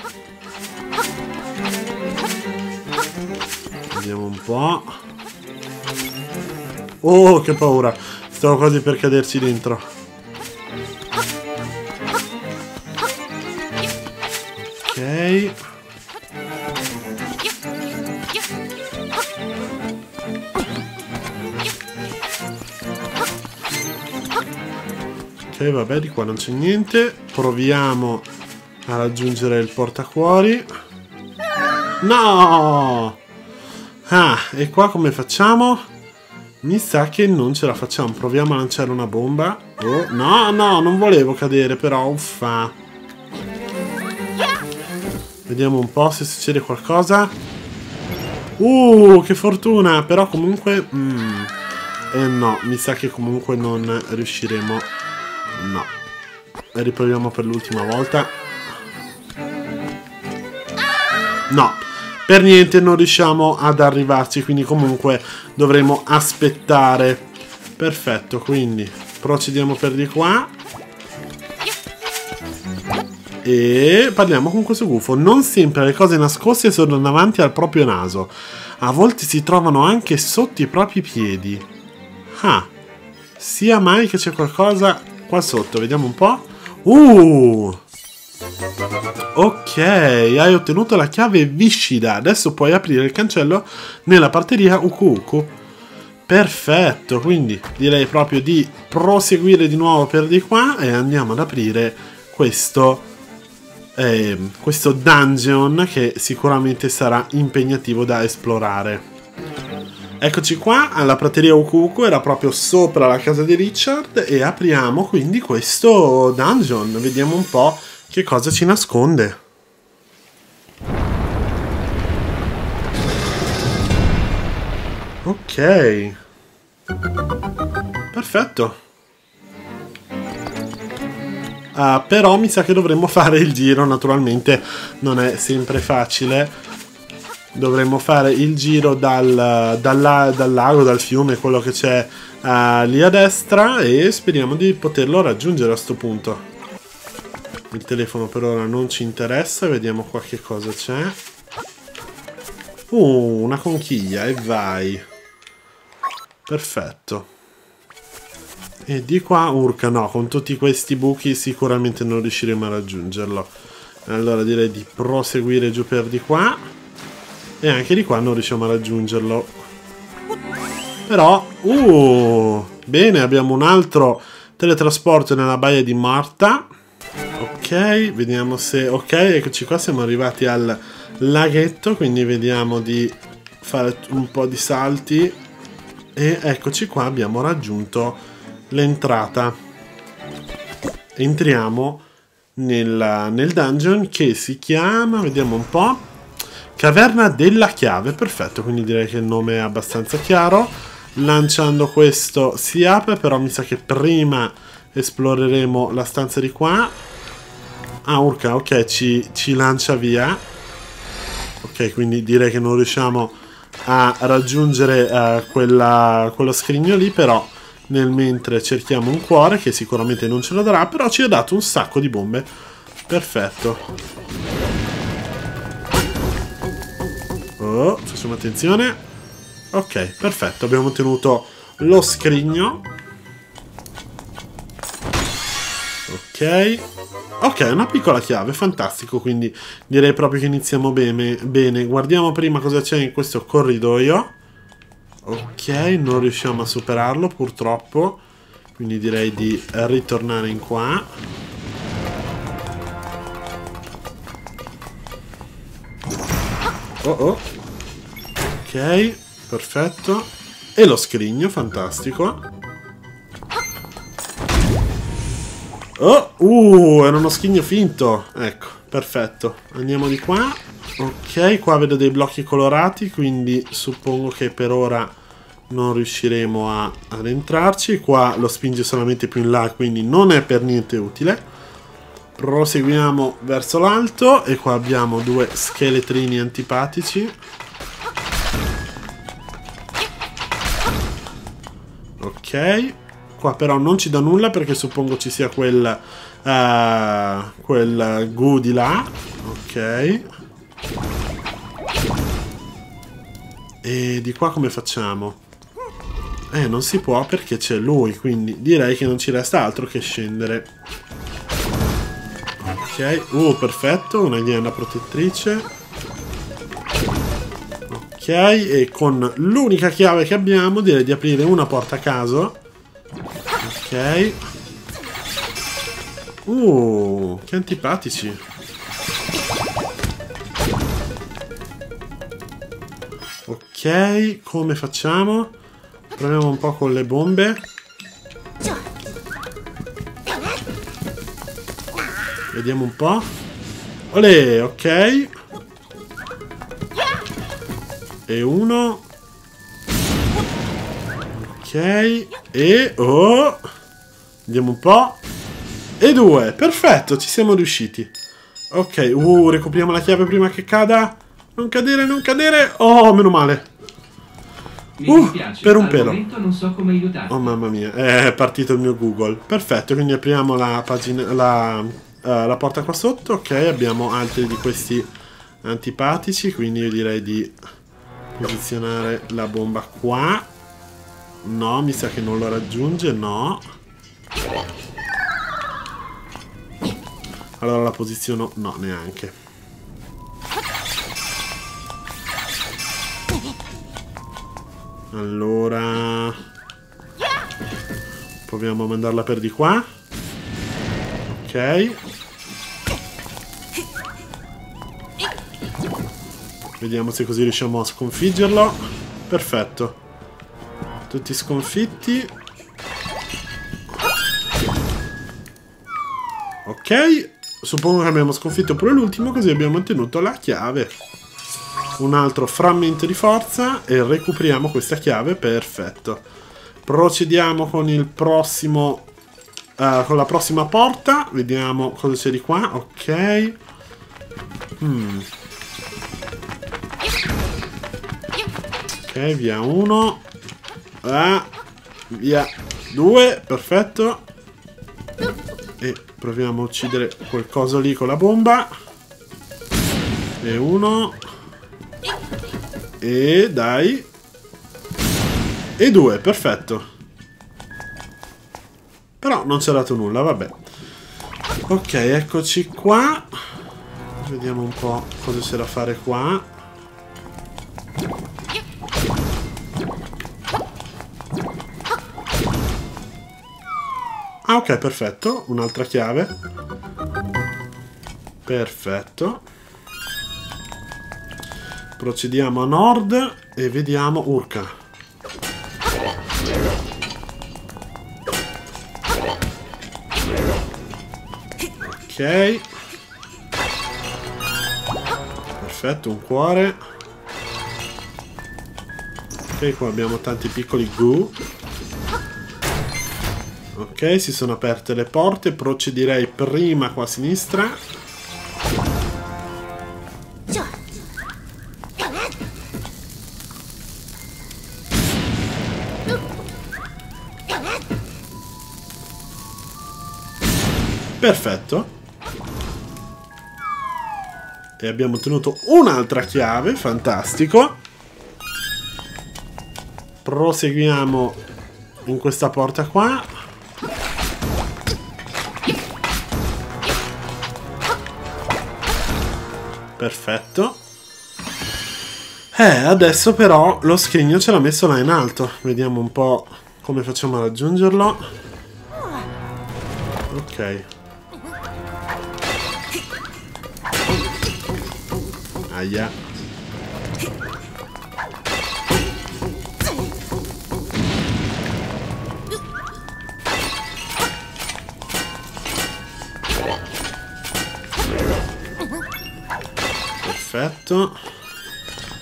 Vediamo un po'. Oh, che paura! Stavo quasi per caderci dentro. Ok. Ok, vabbè, di qua non c'è niente. Proviamo a raggiungere il portacuori. No! Ah, e qua come facciamo? Mi sa che non ce la facciamo. Proviamo a lanciare una bomba. Oh, no, no, non volevo cadere, però, uffa. Vediamo un po' se succede qualcosa. Che fortuna! Però comunque... no, mi sa che comunque non riusciremo... No. Riproviamo per l'ultima volta. No. Per niente non riusciamo ad arrivarci, quindi comunque dovremo aspettare. Perfetto, quindi procediamo per di qua. E parliamo con questo gufo. Non sempre le cose nascoste sono davanti al proprio naso. A volte si trovano anche sotto i propri piedi. Ah. Sia mai che c'è qualcosa... qua sotto, vediamo un po'. Ok, hai ottenuto la chiave viscida. Adesso puoi aprire il cancello nella parteria Ukuku. Perfetto, quindi direi proprio di proseguire di nuovo per di qua e andiamo ad aprire questo questo dungeon che sicuramente sarà impegnativo da esplorare. Eccoci qua alla prateria Ukuku, era proprio sopra la casa di Richard, e apriamo quindi questo dungeon, vediamo un po' che cosa ci nasconde. Ok, perfetto. Però mi sa che dovremmo fare il giro, naturalmente non è sempre facile. Dovremmo fare il giro dal lago, dal fiume, quello che c'è lì a destra, e speriamo di poterlo raggiungere a sto punto. Il telefono per ora non ci interessa, vediamo qua che cosa c'è. Una conchiglia, e vai. Perfetto. E di qua, urca, no, con tutti questi buchi sicuramente non riusciremo a raggiungerlo. Allora direi di proseguire giù per di qua. E anche di qua non riusciamo a raggiungerlo. Però, bene, abbiamo un altro teletrasporto nella baia di Martha. Ok, vediamo se... Ok, eccoci qua, siamo arrivati al laghetto, quindi vediamo di fare un po' di salti. E eccoci qua, abbiamo raggiunto l'entrata. Entriamo nel dungeon che si chiama, vediamo un po', Caverna della Chiave. Perfetto, quindi direi che il nome è abbastanza chiaro. Lanciando questo si apre, però mi sa che prima esploreremo la stanza di qua. Ah, urca, ok, ci lancia via. Ok, quindi direi che non riusciamo a raggiungere quello scrigno lì, però nel mentre cerchiamo un cuore che sicuramente non ce lo darà, però ci ha dato un sacco di bombe. Perfetto. Oh, facciamo attenzione. Ok, perfetto, abbiamo ottenuto lo scrigno. Ok. Ok, una piccola chiave, fantastico, quindi direi proprio che iniziamo bene. Guardiamo prima cosa c'è in questo corridoio. Ok, non riusciamo a superarlo purtroppo, quindi direi di ritornare in qua. Oh. Ok, perfetto. E lo scrigno, fantastico. Oh, era uno scrigno finto. Ecco, perfetto. Andiamo di qua. Ok, qua vedo dei blocchi colorati, quindi suppongo che per ora non riusciremo ad entrarci. Qua lo spinge solamente più in là, quindi non è per niente utile. Proseguiamo verso l'alto, e qua abbiamo due scheletrini antipatici. Ok. Qua però non ci dà nulla perché suppongo ci sia quel goo di là. Ok. E di qua come facciamo? Non si può perché c'è lui, quindi direi che non ci resta altro che scendere. Ok. Perfetto, una ghianda protettrice. Ok, e con l'unica chiave che abbiamo direi di aprire una porta a caso. Ok. Che antipatici. Ok, come facciamo? Proviamo un po' con le bombe. Vediamo un po'. Olè, ok. E uno. Ok. E... oh! Vediamo un po'. E due. Perfetto, ci siamo riusciti. Ok, recuperiamo la chiave prima che cada. Non cadere, non cadere. Oh, meno male. Per un pelo. Non so come aiutarti. Oh, mamma mia. È partito il mio Google. Perfetto, quindi apriamo la pagina, la porta qua sotto. Ok, abbiamo altri di questi antipatici, quindi io direi di posizionare la bomba qua. No, mi sa che non lo raggiunge, no. Allora la posiziono... no, neanche. Allora... proviamo a mandarla per di qua. Ok. Vediamo se così riusciamo a sconfiggerlo. Perfetto. Tutti sconfitti. Ok. Suppongo che abbiamo sconfitto pure l'ultimo, così abbiamo ottenuto la chiave. Un altro frammento di forza e recuperiamo questa chiave. Perfetto. Procediamo con il prossimo... con la prossima porta. Vediamo cosa c'è di qua. Ok. Ok, via 1. Via 2. Perfetto. E proviamo a uccidere qualcosa lì con la bomba. E 1. E dai. E 2. Perfetto. Però non c'è dato nulla, vabbè. Ok, eccoci qua. Vediamo un po' cosa c'è da fare qua. Ah, ok, perfetto. Un'altra chiave. Perfetto. Procediamo a nord e vediamo Urca. Ok. Perfetto, un cuore. Ok, qua abbiamo tanti piccoli goo. Ok, si sono aperte le porte. Procederei prima qua a sinistra. Perfetto. E abbiamo ottenuto un'altra chiave, fantastico. Proseguiamo in questa porta qua. Perfetto. Adesso però lo scrigno ce l'ha messo là in alto. Vediamo un po' come facciamo a raggiungerlo. Ok. Aia. Perfetto.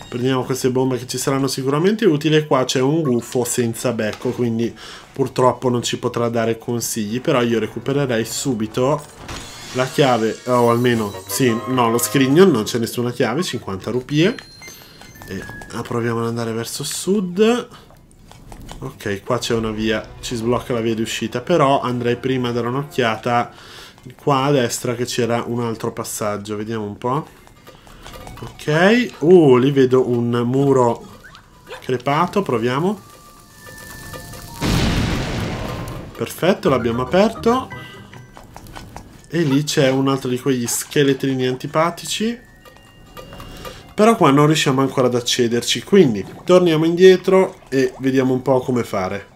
Prendiamo queste bombe che ci saranno sicuramente utili. Qua c'è un gufo senza becco, quindi purtroppo non ci potrà dare consigli. Però io recupererei subito la chiave, o almeno, sì, no, lo scrigno, non c'è nessuna chiave, 50 rupie. E proviamo ad andare verso sud. Ok, qua c'è una via, ci sblocca la via di uscita, però andrei prima a dare un'occhiata qua a destra che c'era un altro passaggio, vediamo un po'. Ok, lì vedo un muro crepato, proviamo. Perfetto, l'abbiamo aperto. E lì c'è un altro di quegli scheletrini antipatici. Però qua non riusciamo ancora ad accederci, quindi torniamo indietro e vediamo un po' come fare.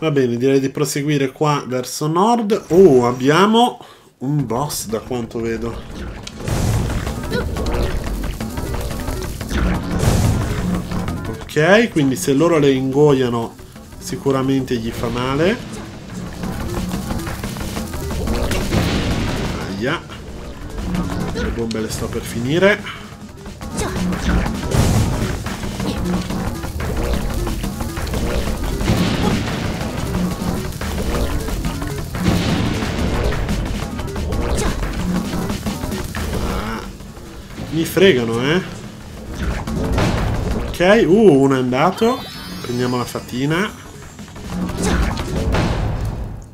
Va bene, direi di proseguire qua verso nord. Abbiamo un boss da quanto vedo. Ok, quindi se loro le ingoiano sicuramente gli fa male. Aia. Le bombe le sto per finire. Mi fregano, ok, uno è andato. Prendiamo la fatina.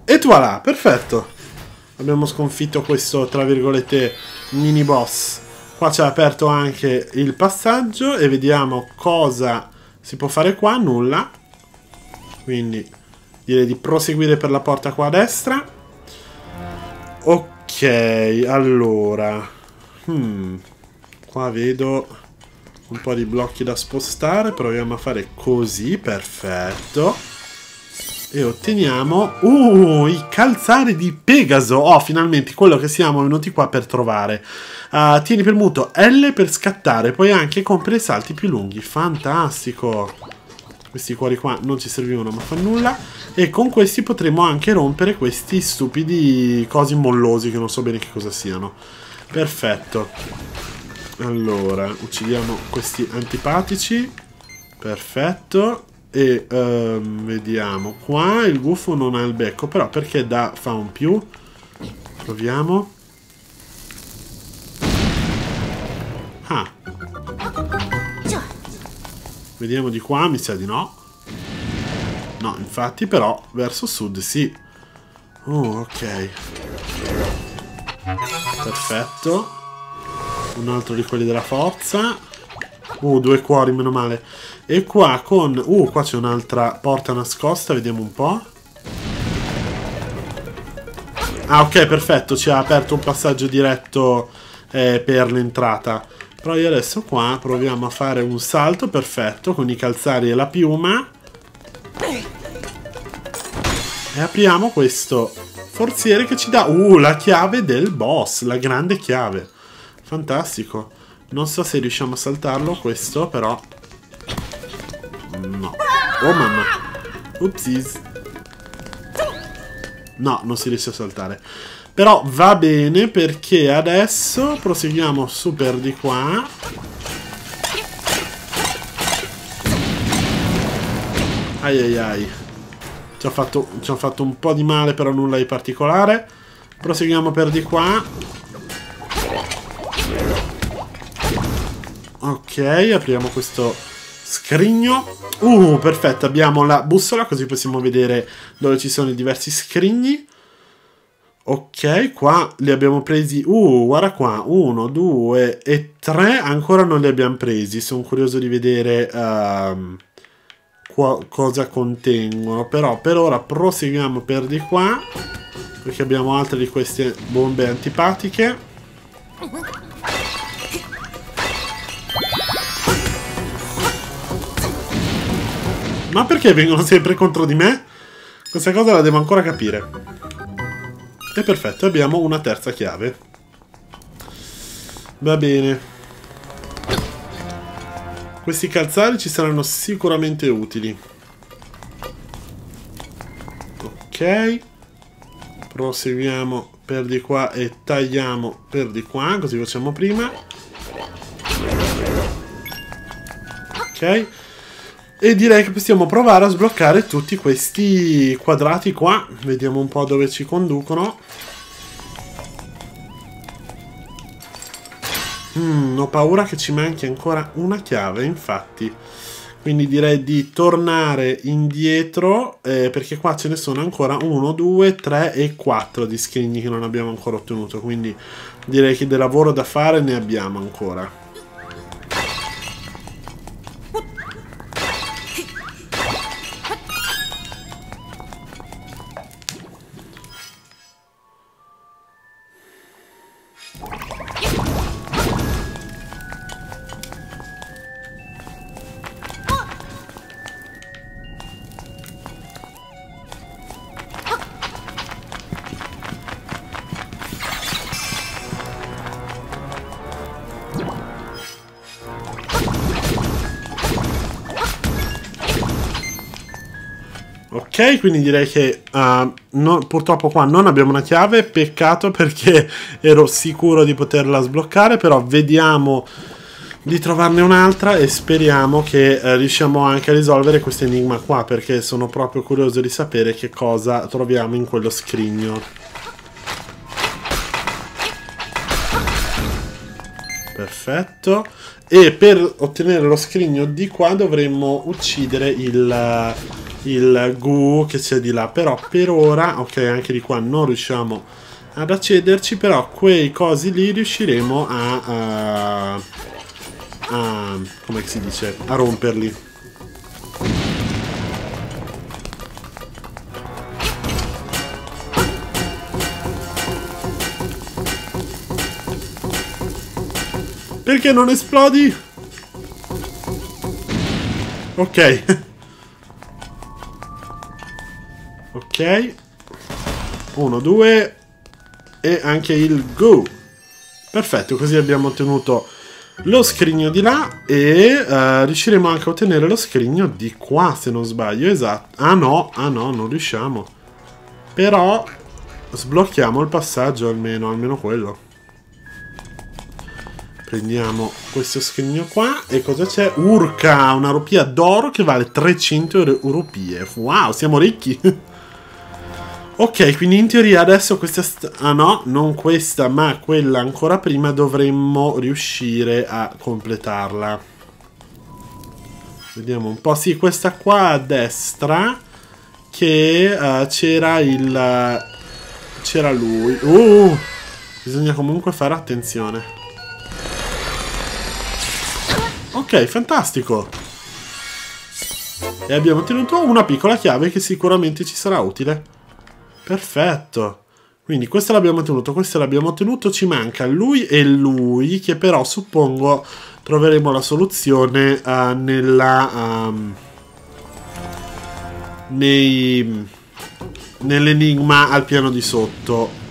E voilà, perfetto. Abbiamo sconfitto questo, tra virgolette, mini boss. Qua ci ha aperto anche il passaggio. E vediamo cosa si può fare qua. Nulla. Quindi direi di proseguire per la porta qua a destra. Ok, allora Qua vedo un po' di blocchi da spostare. Proviamo a fare così, perfetto. E otteniamo i calzari di Pegaso. Oh, finalmente quello che siamo venuti qua per trovare. Tieni premuto L per scattare. Puoi anche compiere salti più lunghi. Fantastico. Questi cuori qua non ci servivano, ma fa nulla. E con questi potremo anche rompere questi stupidi cosi mollosi che non so bene che cosa siano. Perfetto. Allora, uccidiamo questi antipatici. Perfetto. E vediamo qua. Il gufo non ha il becco, però perché fa un più. Proviamo. Vediamo di qua, mi sa di no. No, infatti, però, verso sud sì. Ok. Perfetto. Un altro di quelli della forza. Due cuori, meno male. E qua con... qua c'è un'altra porta nascosta, vediamo un po'. Ok, perfetto, ci ha aperto un passaggio diretto per l'entrata. Però io adesso qua proviamo a fare un salto perfetto con i calzari e la piuma. E apriamo questo forziere che ci dà... la chiave del boss, la grande chiave. Fantastico. Non so se riusciamo a saltarlo questo, però... No. Oh mamma. Upsis. No, non si riesce a saltare. Però va bene perché adesso proseguiamo super di qua. Ai ai ai. Ci ho fatto un po' di male, però nulla di particolare. Proseguiamo per di qua. Ok, apriamo questo scrigno. Perfetto, abbiamo la bussola così possiamo vedere dove ci sono i diversi scrigni. Ok, qua li abbiamo presi. Guarda qua, 1, 2 e 3 ancora non li abbiamo presi. Sono curioso di vedere cosa contengono. Però per ora proseguiamo per di qua, perché abbiamo altre di queste bombe antipatiche. Ma perché vengono sempre contro di me? Questa cosa la devo ancora capire. E perfetto, abbiamo una terza chiave. Va bene. Questi calzari ci saranno sicuramente utili. Ok. Proseguiamo per di qua e tagliamo per di qua, così facciamo prima. Ok. E direi che possiamo provare a sbloccare tutti questi quadrati qua. Vediamo un po' dove ci conducono. Ho paura che ci manchi ancora una chiave, infatti. Quindi direi di tornare indietro, perché qua ce ne sono ancora 1, 2, 3 e 4 di scrigni che non abbiamo ancora ottenuto. Quindi direi che del lavoro da fare ne abbiamo ancora. Ok, quindi direi che purtroppo qua non abbiamo una chiave, peccato perché ero sicuro di poterla sbloccare, però vediamo di trovarne un'altra e speriamo che riusciamo anche a risolvere questo enigma qua, perché sono proprio curioso di sapere che cosa troviamo in quello scrigno. Perfetto. E per ottenere lo scrigno di qua dovremmo uccidere il goo che c'è di là, però per ora, ok, anche di qua non riusciamo ad accederci, però quei cosi lì riusciremo a come si dice, a romperli. Perché non esplodi? Ok. Ok. 1, 2. E anche il go. Perfetto, così abbiamo ottenuto lo scrigno di là. E riusciremo anche a ottenere lo scrigno di qua, se non sbaglio. Esatto. Ah no, non riusciamo. Però sblocchiamo il passaggio almeno quello. Prendiamo questo scrigno qua. E cosa c'è? Urca, una rupia d'oro che vale 300 rupie. Wow, siamo ricchi. Ok, quindi in teoria adesso questa... Ah no, non questa, ma quella ancora prima dovremmo riuscire a completarla. Vediamo un po'. Sì, questa qua a destra, che c'era il... c'era lui. Bisogna comunque fare attenzione. Ok, fantastico. E abbiamo ottenuto una piccola chiave che sicuramente ci sarà utile. Perfetto. Quindi questo l'abbiamo ottenuto, ci manca lui e lui, che però suppongo troveremo la soluzione nell'enigma al piano di sotto.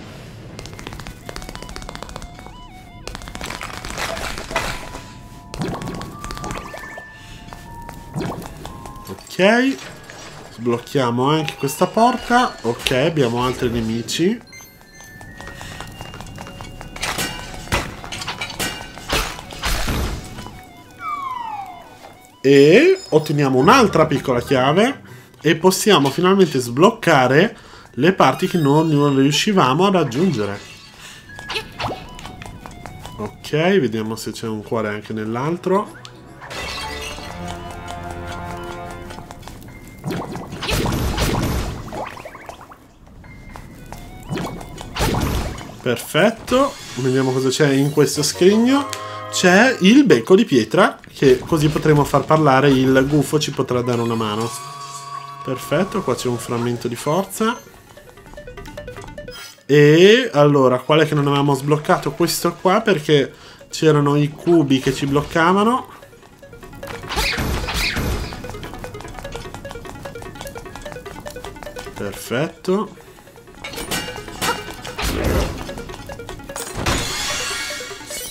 Ok. Sblocchiamo anche questa porta. Ok, abbiamo altri nemici. E otteniamo un'altra piccola chiave. E possiamo finalmente sbloccare le parti che non riuscivamo a raggiungere. Ok, vediamo se c'è un cuore anche nell'altro. Perfetto, vediamo cosa c'è in questo scrigno. C'è il becco di pietra, che così potremo far parlare il gufo, ci potrà dare una mano. Perfetto, qua c'è un frammento di forza. E allora, quale che non avevamo sbloccato? Questo qua, perché c'erano i cubi che ci bloccavano. Perfetto.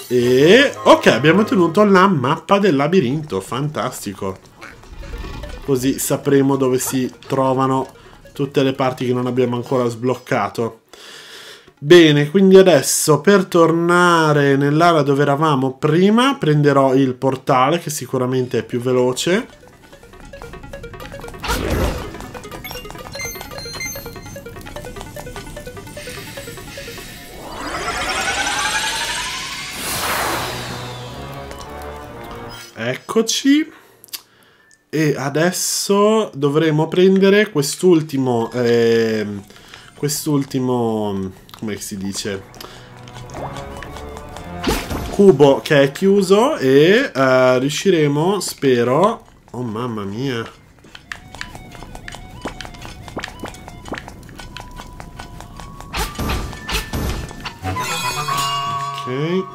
E ok, abbiamo ottenuto la mappa del labirinto, fantastico. Così sapremo dove si trovano tutte le parti che non abbiamo ancora sbloccato. Bene, quindi adesso per tornare nell'area dove eravamo prima prenderò il portale, che sicuramente è più veloce. Eccoci. E adesso dovremo prendere quest'ultimo come si dice, cubo che è chiuso. E riusciremo, spero. Oh mamma mia. Ok.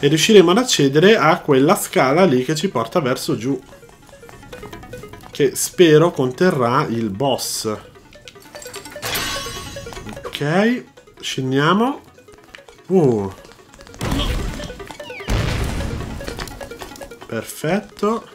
E riusciremo ad accedere a quella scala lì che ci porta verso giù, che spero conterrà il boss. Ok, scendiamo. Perfetto.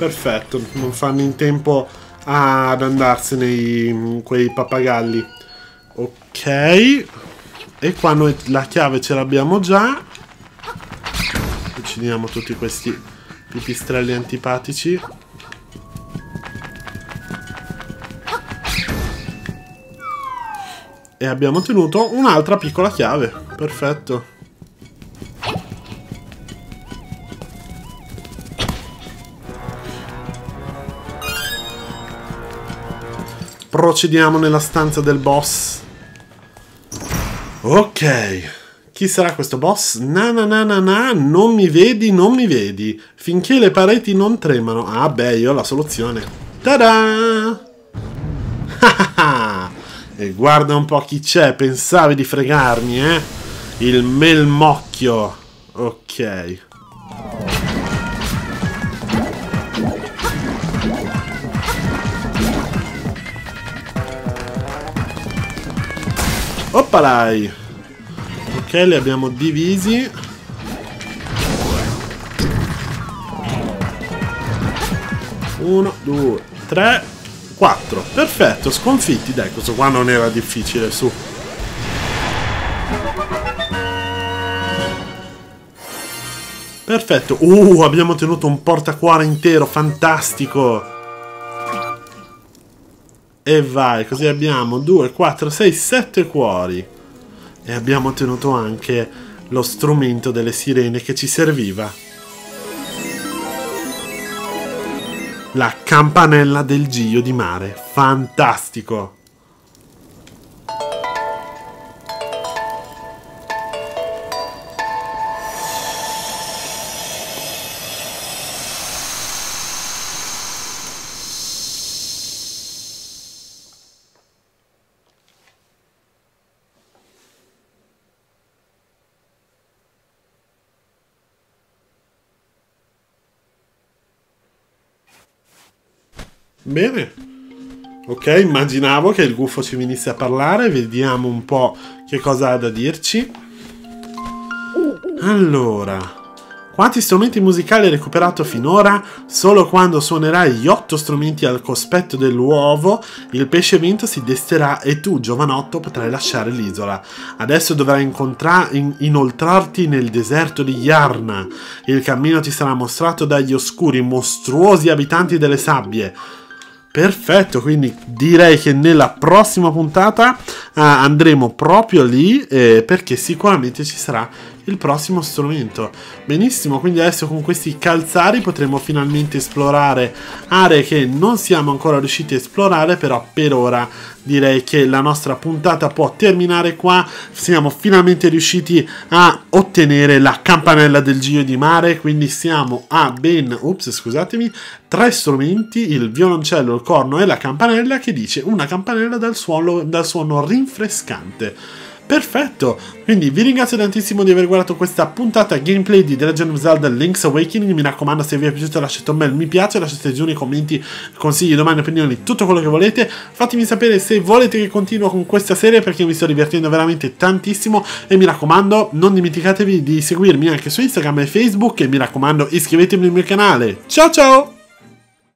Perfetto, non fanno in tempo ad andarsene quei pappagalli. Ok. E qua noi la chiave ce l'abbiamo già. Uccidiamo tutti questi pipistrelli antipatici. E abbiamo ottenuto un'altra piccola chiave. Perfetto. Procediamo nella stanza del boss. Ok, Chi sarà questo boss? Na na na na na, non mi vedi, non mi vedi. Finché le pareti non tremano. Ah beh, io ho la soluzione. Ta-da! E guarda un po' chi c'è, pensavi di fregarmi, eh? Il melmocchio. Ok. Oppalai! Ok, li abbiamo divisi. Uno, due, tre, quattro. Perfetto, sconfitti. Dai, questo qua non era difficile, su. Perfetto. Abbiamo ottenuto un portacuore intero, fantastico. E vai, così abbiamo 2, 4, 6, 7 cuori. E abbiamo ottenuto anche lo strumento delle sirene che ci serviva. La campanella del Gio di mare. Fantastico! Bene, ok, immaginavo che il gufo ci venisse a parlare, vediamo un po' che cosa ha da dirci. Allora, quanti strumenti musicali hai recuperato finora? Solo quando suonerai gli 8 strumenti al cospetto dell'uovo, il pesce vinto si desterà e tu, giovanotto, potrai lasciare l'isola. Adesso dovrai inoltrarti nel deserto di Yarna. Il cammino ti sarà mostrato dagli oscuri, mostruosi abitanti delle sabbie. Perfetto, quindi direi che nella prossima puntata andremo proprio lì perché sicuramente ci sarà il prossimo strumento. Benissimo, quindi adesso con questi calzari potremo finalmente esplorare aree che non siamo ancora riusciti a esplorare, però per ora direi che la nostra puntata può terminare qua. Siamo finalmente riusciti a ottenere la campanella del Gio di mare, quindi siamo a ben, ups, scusatemi, 3 strumenti, il violoncello, il corno e la campanella, che dice una campanella dal suono rinfrescante. Perfetto, quindi vi ringrazio tantissimo di aver guardato questa puntata gameplay di The Legend of Zelda Link's Awakening. Mi raccomando, se vi è piaciuto lasciate un bel mi piace, lasciate giù nei commenti consigli, domande, opinioni, tutto quello che volete. Fatemi sapere se volete che continuo con questa serie perché mi sto divertendo veramente tantissimo e mi raccomando non dimenticatevi di seguirmi anche su Instagram e Facebook e mi raccomando iscrivetevi al mio canale. Ciao ciao!